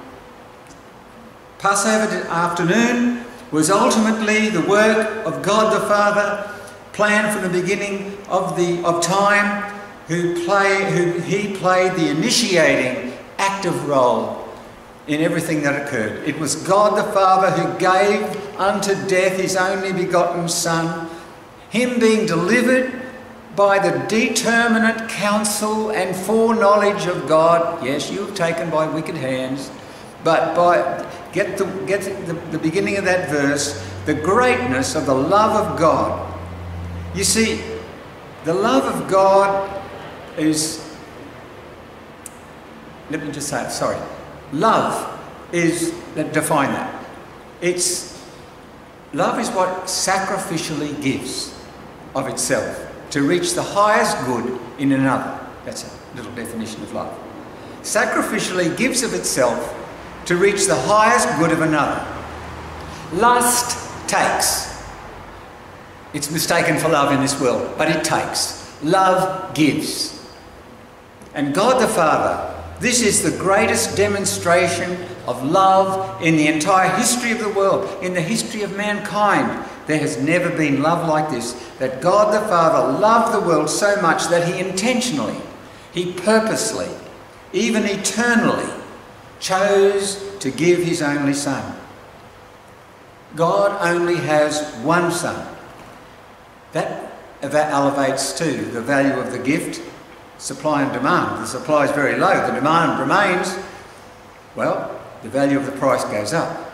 Passover afternoon was ultimately the work of God the Father, planned from the beginning of the of time, who play who he played the initiating active role in everything that occurred. It was God the Father who gave unto death his only begotten Son, him being delivered by the determinate counsel and foreknowledge of God. Yes, you have taken by wicked hands, but by, get, the, get the, the beginning of that verse, the greatness of the love of God. You see, the love of God is, let me just say it, sorry. Love is, let define that. It's, love is what sacrificially gives of itself to reach the highest good in another. That's a little definition of love. Sacrificially gives of itself to reach the highest good of another. Lust takes. It's mistaken for love in this world, but it takes. Love gives. And God the Father, this is the greatest demonstration of love in the entire history of the world, in the history of mankind. There has never been love like this, that God the Father loved the world so much that he intentionally, he purposely, even eternally, chose to give his only Son. God only has one Son. That elevates too the value of the gift, supply and demand. The supply is very low, the demand remains. Well, the value of the price goes up.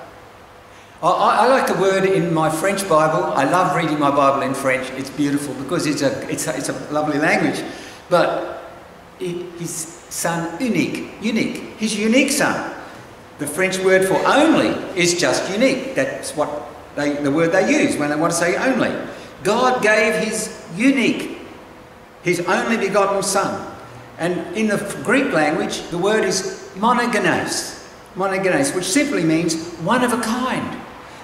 I, I like the word in my French Bible. I love reading my Bible in French. It's beautiful because it's a, it's a, it's a lovely language. But it, his son, unique, unique, his unique son. The French word for only is just unique. That's what they, the word they use when they want to say only. God gave his unique, his only begotten son. And in the Greek language, the word is monogenes, monogenes, which simply means one of a kind.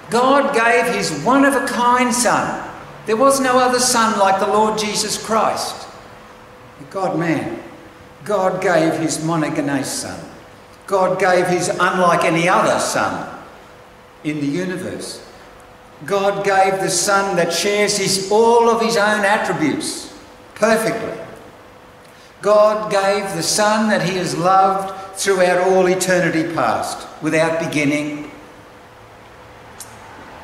God gave his one-of-a-kind son. There was no other son like the Lord Jesus Christ. The God-man. God gave his monogenes son. God gave his unlike any other son in the universe. God gave the son that shares his, all of his own attributes perfectly. God gave the son that he has loved throughout all eternity past, without beginning.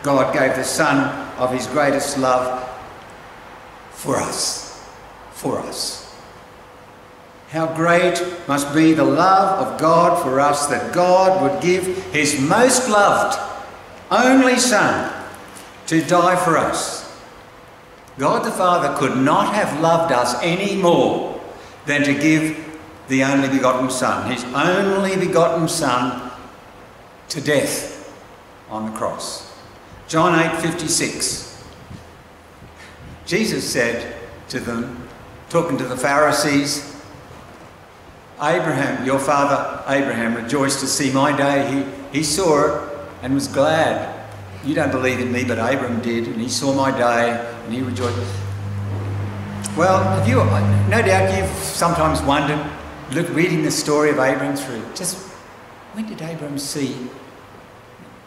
God gave the Son of his greatest love for us, for us. How great must be the love of God for us, that God would give his most loved, only Son to die for us. God the Father could not have loved us any more than to give the only begotten Son, his only begotten Son, to death on the cross. John eight fifty-six. Jesus said to them, talking to the Pharisees, "Abraham, your father Abraham, rejoiced to see my day. He, he saw it and was glad. You don't believe in me, but Abraham did, and he saw my day, and he rejoiced." Well, have you, no doubt you've sometimes wondered, look, reading the story of Abraham through, just when did Abraham see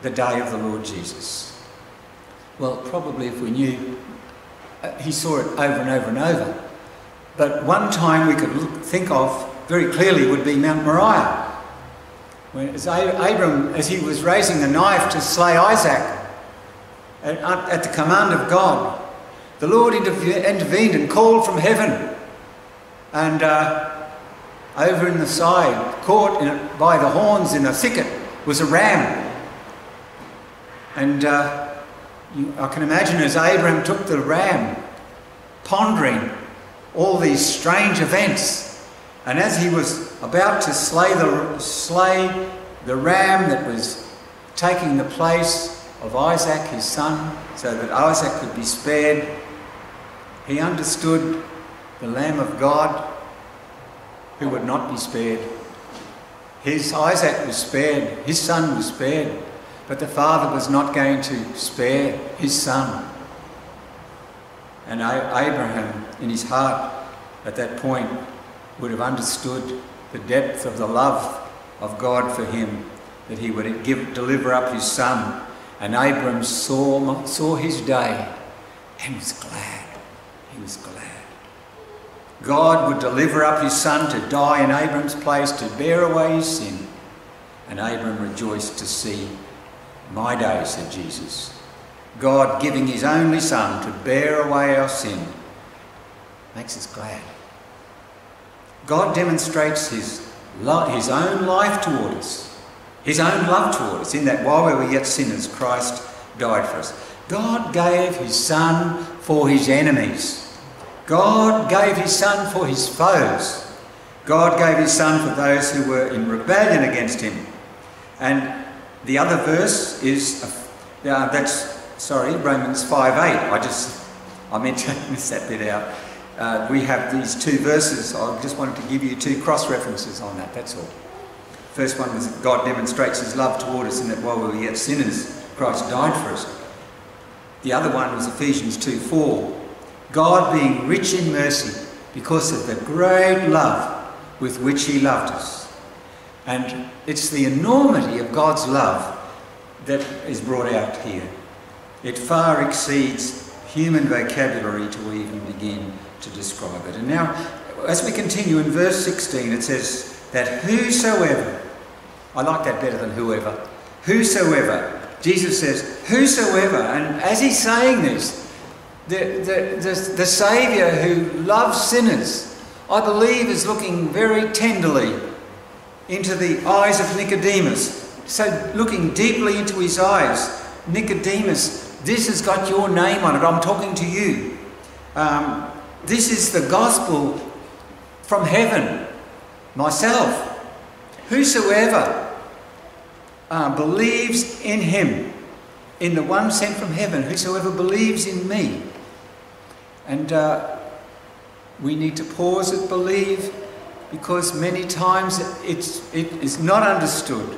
the day of the Lord Jesus? Well, probably if we knew, uh, he saw it over and over and over. But one time we could look, think of very clearly would be Mount Moriah. When as Abram, as he was raising the knife to slay Isaac at, at the command of God, the Lord intervened and called from heaven. And uh, over in the side, caught in a, by the horns in a thicket, was a ram. And uh, you, I can imagine as Abram took the ram, pondering all these strange events. And as he was about to slay the, slay the ram that was taking the place of Isaac, his son, so that Isaac could be spared, he understood the Lamb of God who would not be spared. His Isaac was spared, his son was spared, but the father was not going to spare his son. And Abraham, in his heart at that point, would have understood the depth of the love of God for him, that he would give, deliver up his son. And Abram saw, saw his day and was glad. He was glad. God would deliver up his son to die in Abram's place, to bear away his sin. And Abram rejoiced to see, "My day," said Jesus, "God giving his only son to bear away our sin." Makes us glad. God demonstrates his, his own life toward us, his own love toward us, in that while we were yet sinners, Christ died for us. God gave his son for his enemies. God gave his son for his foes. God gave his son for those who were in rebellion against him. And the other verse is, uh, that's, sorry, Romans five eight. I just, I meant to miss that bit out. Uh, we have these two verses. I just wanted to give you two cross-references on that, that's all. First one was that God demonstrates his love toward us in that while we were yet sinners, Christ died for us. The other one was Ephesians two four. God being rich in mercy because of the great love with which he loved us. And it's the enormity of God's love that is brought out here. It far exceeds human vocabulary to even begin to describe it. And now, as we continue in verse sixteen, it says that whosoever, I like that better than whoever, whosoever, Jesus says, whosoever, and as he's saying this, the, the, the, the Saviour who loves sinners, I believe, is looking very tenderly into the eyes of Nicodemus. So looking deeply into his eyes, Nicodemus, this has got your name on it, I'm talking to you. Um, This is the gospel from heaven, myself. Whosoever uh, believes in him, in the one sent from heaven, whosoever believes in me. And uh, we need to pause at believe, because many times it's, it is not understood.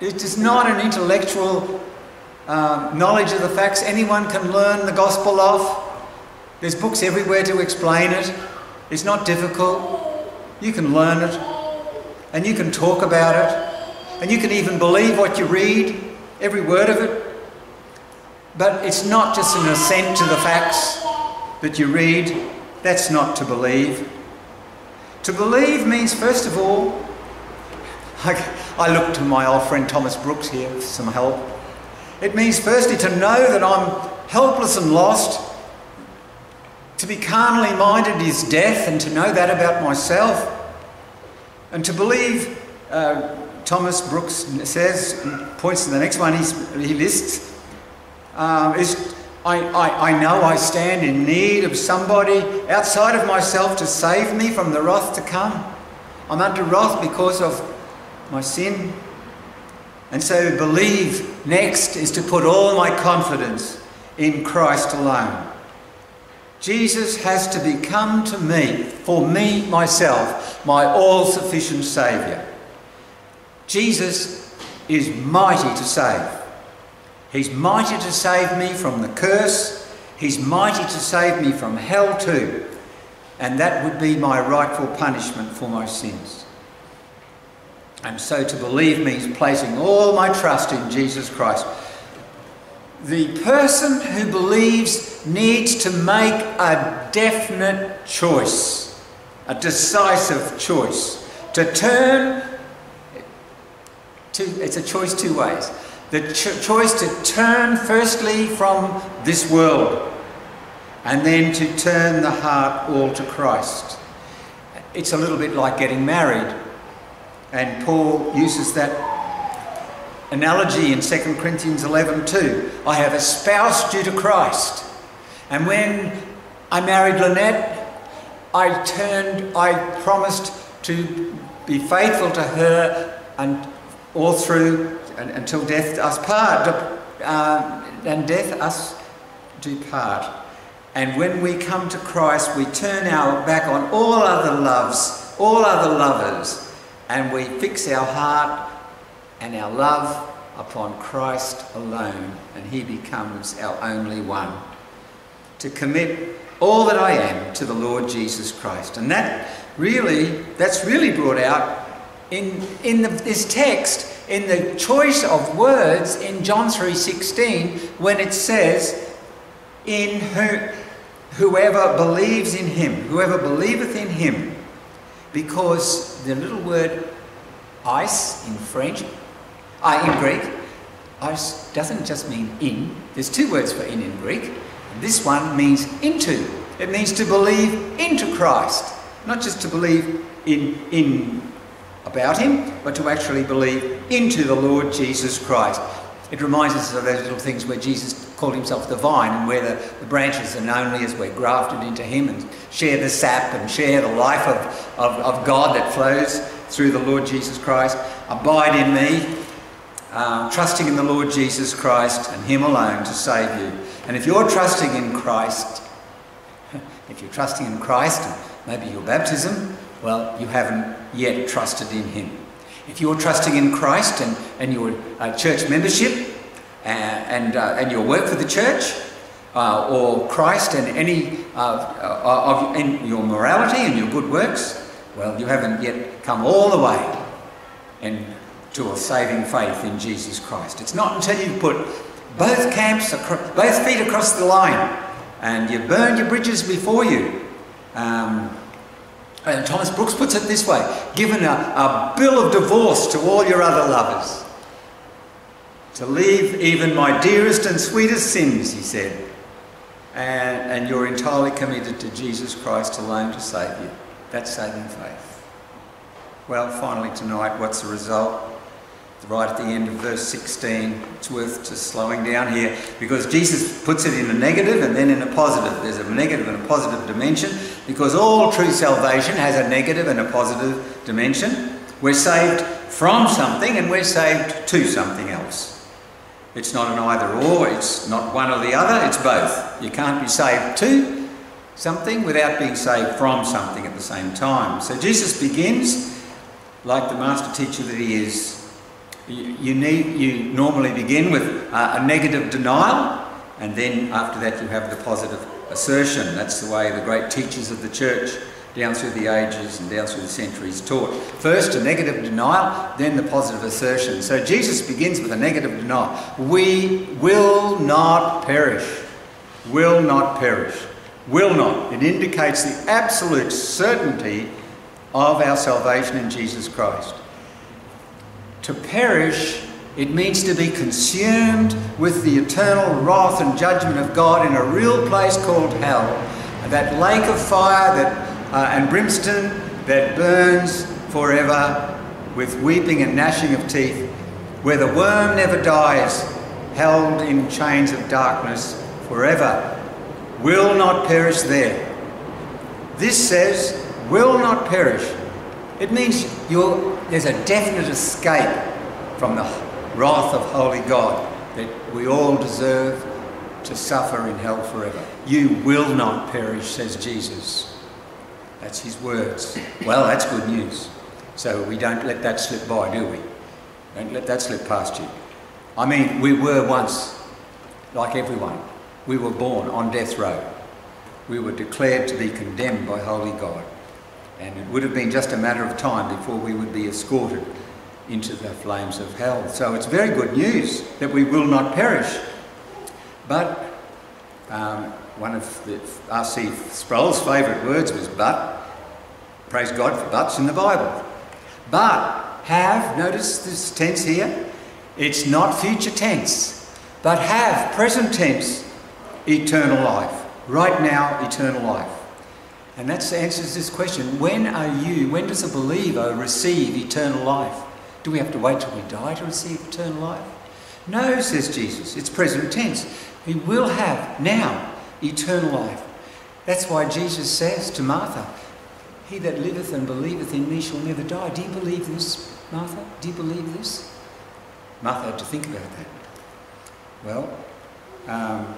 It is not an intellectual uh, knowledge of the facts anyone can learn the gospel of. There's books everywhere to explain it. It's not difficult. You can learn it, and you can talk about it, and you can even believe what you read, every word of it. But it's not just an assent to the facts that you read. That's not to believe. To believe means, first of all, I, I look to my old friend Thomas Brooks here for some help. It means firstly to know that I'm helpless and lost. To be carnally minded is death, and to know that about myself. And to believe, uh, Thomas Brooks says, points to the next one he lists, uh, is I, I, I know I stand in need of somebody outside of myself to save me from the wrath to come. I'm under wrath because of my sin. And so believe next is to put all my confidence in Christ alone. Jesus has to become to me, for me, myself, my all-sufficient Saviour. Jesus is mighty to save. He's mighty to save me from the curse. He's mighty to save me from hell too. And that would be my rightful punishment for my sins. And so to believe means placing all my trust in Jesus Christ. The person who believes needs to make a definite choice, a decisive choice, to turn, to, it's a choice two ways, the cho- choice to turn firstly from this world and then to turn the heart all to Christ. It's a little bit like getting married, and Paul uses that analogy in Second Corinthians eleven two. I have a spouse due to Christ. And when I married Lynette, I turned, I promised to be faithful to her and all through and, until death us part, uh, and death us do part. And when we come to Christ, we turn our back on all other loves, all other lovers, and we fix our heart and our love upon Christ alone, and he becomes our only one. To commit all that I am to the Lord Jesus Christ. And that really, that's really brought out in, in the, this text, in the choice of words in John three sixteen, when it says, in who, whoever believes in him, whoever believeth in him, because the little word ice in French, Uh, in Greek, ice doesn't just mean in. There's two words for in in Greek. This one means into. It means to believe into Christ. Not just to believe in, in about him, but to actually believe into the Lord Jesus Christ. It reminds us of those little things where Jesus called himself the vine, and where the, the branches are known as we're grafted into him and share the sap and share the life of, of, of God that flows through the Lord Jesus Christ. Abide in me. Um, trusting in the Lord Jesus Christ and him alone to save you. And if you're trusting in Christ, if you're trusting in Christ, maybe your baptism, well, you haven't yet trusted in him. If you're trusting in Christ and, and your uh, church membership and, and, uh, and your work for the church, uh, or Christ and any uh, of in your morality and your good works, well, you haven't yet come all the way and to a saving faith in Jesus Christ. It's not until you put both camps, across, both feet across the line, and you burn your bridges before you. Um, and Thomas Brooks puts it this way, given a, a bill of divorce to all your other lovers. To leave even my dearest and sweetest sins, he said, and, and you're entirely committed to Jesus Christ alone to save you. That's saving faith. Well, finally tonight, what's the result? Right at the end of verse sixteen, it's worth just slowing down here, because Jesus puts it in a negative and then in a positive. There's a negative and a positive dimension, because all true salvation has a negative and a positive dimension. We're saved from something and we're saved to something else. It's not an either or, it's not one or the other, it's both. You can't be saved to something without being saved from something at the same time. So Jesus begins, like the master teacher that he is, You, need, you normally begin with uh, a negative denial, and then after that you have the positive assertion. That's the way the great teachers of the church down through the ages and down through the centuries taught. First a negative denial, then the positive assertion. So Jesus begins with a negative denial. We will not perish. Will not perish. Will not. It indicates the absolute certainty of our salvation in Jesus Christ. To perish, it means to be consumed with the eternal wrath and judgment of God in a real place called hell, that lake of fire that, uh, and brimstone that burns forever with weeping and gnashing of teeth, where the worm never dies, held in chains of darkness forever. Will not perish there. This says, will not perish. It means you're, there's a definite escape from the wrath of holy God that we all deserve to suffer in hell forever. You will not perish, says Jesus. That's his words. Well, that's good news. So we don't let that slip by, do we? Don't let that slip past you. I mean, we were once, like everyone, we were born on death row. We were declared to be condemned by holy God. And it would have been just a matter of time before we would be escorted into the flames of hell. So it's very good news that we will not perish. But um, one of the R C Sproul's favourite words was but. Praise God for buts in the Bible. But have, notice this tense here, it's not future tense, but have, present tense, eternal life. Right now, eternal life. And that answers this question, when are you, when does a believer receive eternal life? Do we have to wait till we die to receive eternal life? No, says Jesus, it's present tense. We will have now eternal life. That's why Jesus says to Martha, he that liveth and believeth in me shall never die. Do you believe this, Martha? Do you believe this? Martha had to think about that. Well, um,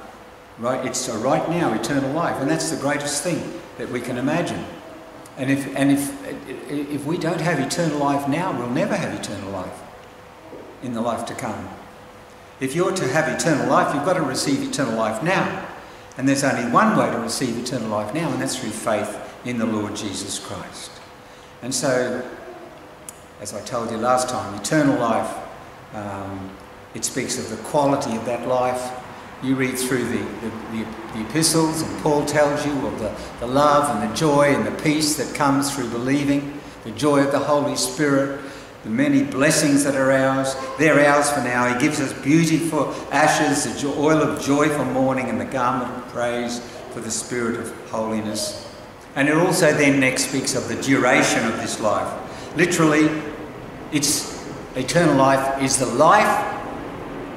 right, it's a right now eternal life, and that's the greatest thing that we can imagine. And if and if if we don't have eternal life now, we'll never have eternal life in the life to come. If you're to have eternal life, you've got to receive eternal life now. And there's only one way to receive eternal life now, and that's through faith in the Lord Jesus Christ. And so, as I told you last time, eternal life, um, it speaks of the quality of that life. You read through the, the, the, the epistles, and Paul tells you of the, the love and the joy and the peace that comes through believing, the joy of the Holy Spirit, the many blessings that are ours. They're ours for now. He gives us beauty for ashes, the oil of joy for mourning, and the garment of praise for the spirit of holiness. And it also then next speaks of the duration of this life. Literally, it's eternal life is the life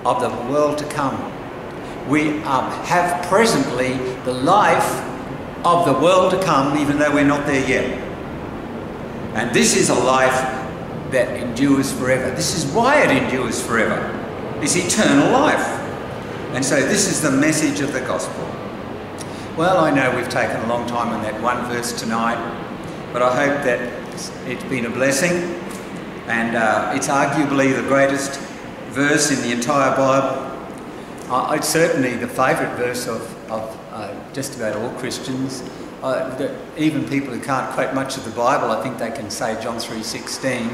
of the world to come. We um, have presently the life of the world to come, even though we're not there yet. And this is a life that endures forever. This is why it endures forever. It's eternal life. And so this is the message of the gospel. Well, I know we've taken a long time on that one verse tonight, but I hope that it's been a blessing. And uh, it's arguably the greatest verse in the entire Bible. Uh, it's certainly the favourite verse of, of uh, just about all Christians. Uh, the, even people who can't quote much of the Bible, I think they can say John three sixteen.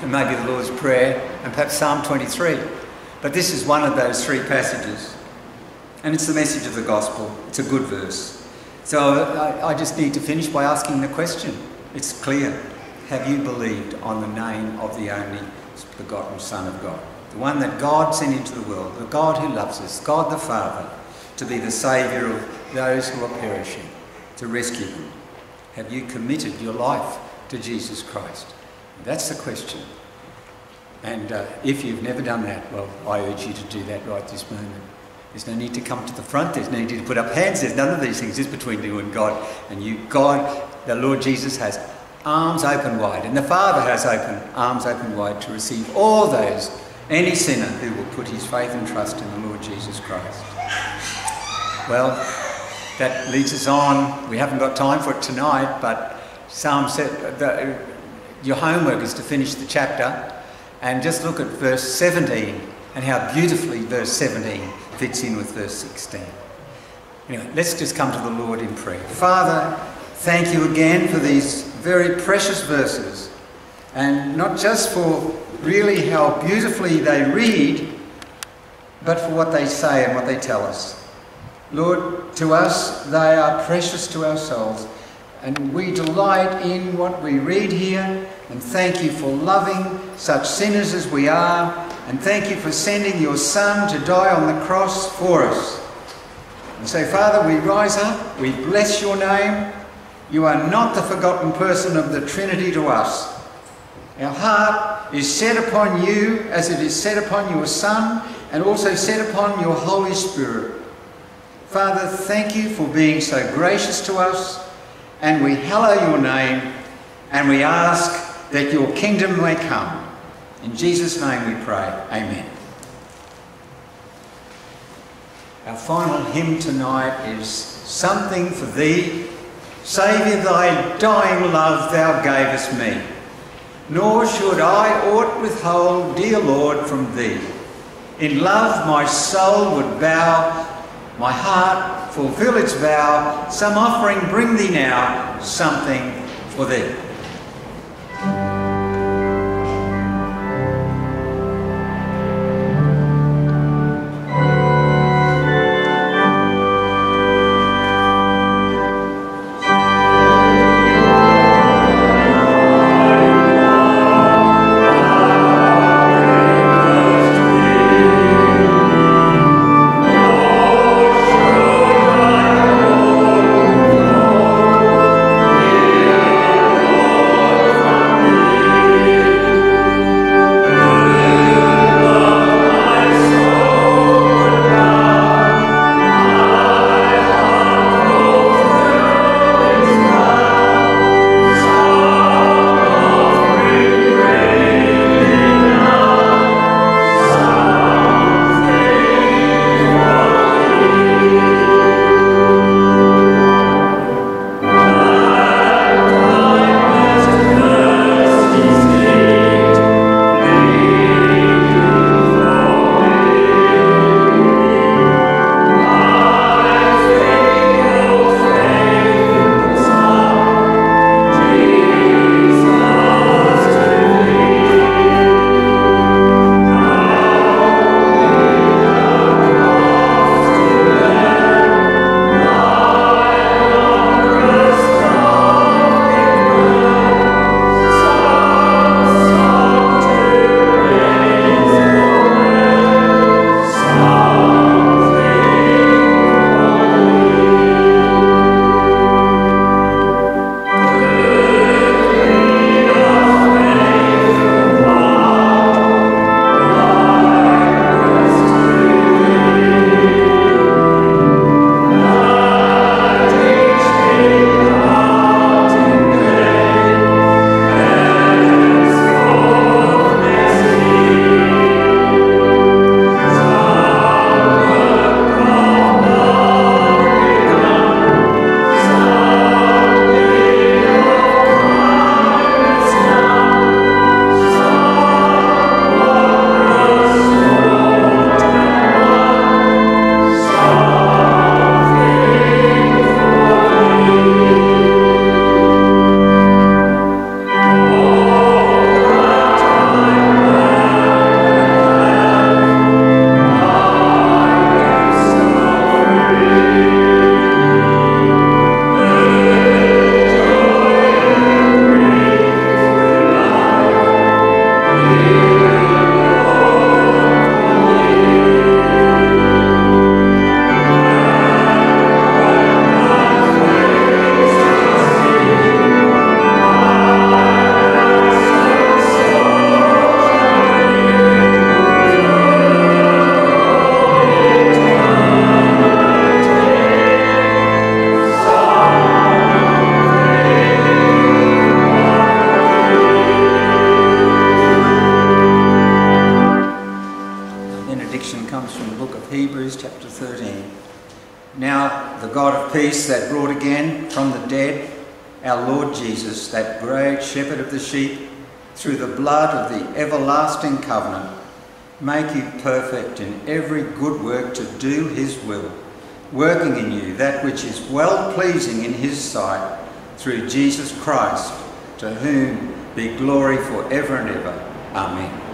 And maybe the Lord's Prayer, and perhaps Psalm twenty-three. But this is one of those three passages. And it's the message of the gospel. It's a good verse. So I, I just need to finish by asking the question. It's clear. Have you believed on the name of the only begotten Son of God? The one that God sent into the world, the God who loves us, God the Father, to be the saviour of those who are perishing, to rescue them. Have you committed your life to Jesus Christ? That's the question. And uh, if you've never done that, well, I urge you to do that right this moment. There's no need to come to the front. There's no need to put up hands. There's none of these things. It's between you and God. And you, God, the Lord Jesus has arms open wide. And the Father has open arms open wide to receive all those, any sinner who will put his faith and trust in the Lord Jesus Christ. Well, that leads us on. We haven't got time for it tonight, but Psalm said the, your homework is to finish the chapter and just look at verse seventeen and how beautifully verse seventeen fits in with verse sixteen. Anyway, let's just come to the Lord in prayer. Father, thank you again for these very precious verses, and not just for really how beautifully they read, but for what they say and what they tell us. Lord, to us they are precious to our souls. And we delight in what we read here, and thank you for loving such sinners as we are, and thank you for sending your Son to die on the cross for us. And so, Father, we rise up, we bless your name. You are not the forgotten person of the Trinity to us. Our heart is set upon you as it is set upon your Son, and also set upon your Holy Spirit. Father, thank you for being so gracious to us, and we hallow your name, and we ask that your kingdom may come. In Jesus' name we pray. Amen. Our final hymn tonight is Something for Thee, Saviour, thy dying love thou gavest me. Nor should I aught withhold, dear Lord, from thee. In love my soul would bow, my heart fulfill its vow, some offering bring thee now, something for thee. of peace that brought again from the dead our Lord Jesus, that great shepherd of the sheep, through the blood of the everlasting covenant, make you perfect in every good work to do his will, working in you that which is well-pleasing in his sight, through Jesus Christ, to whom be glory forever and ever. Amen.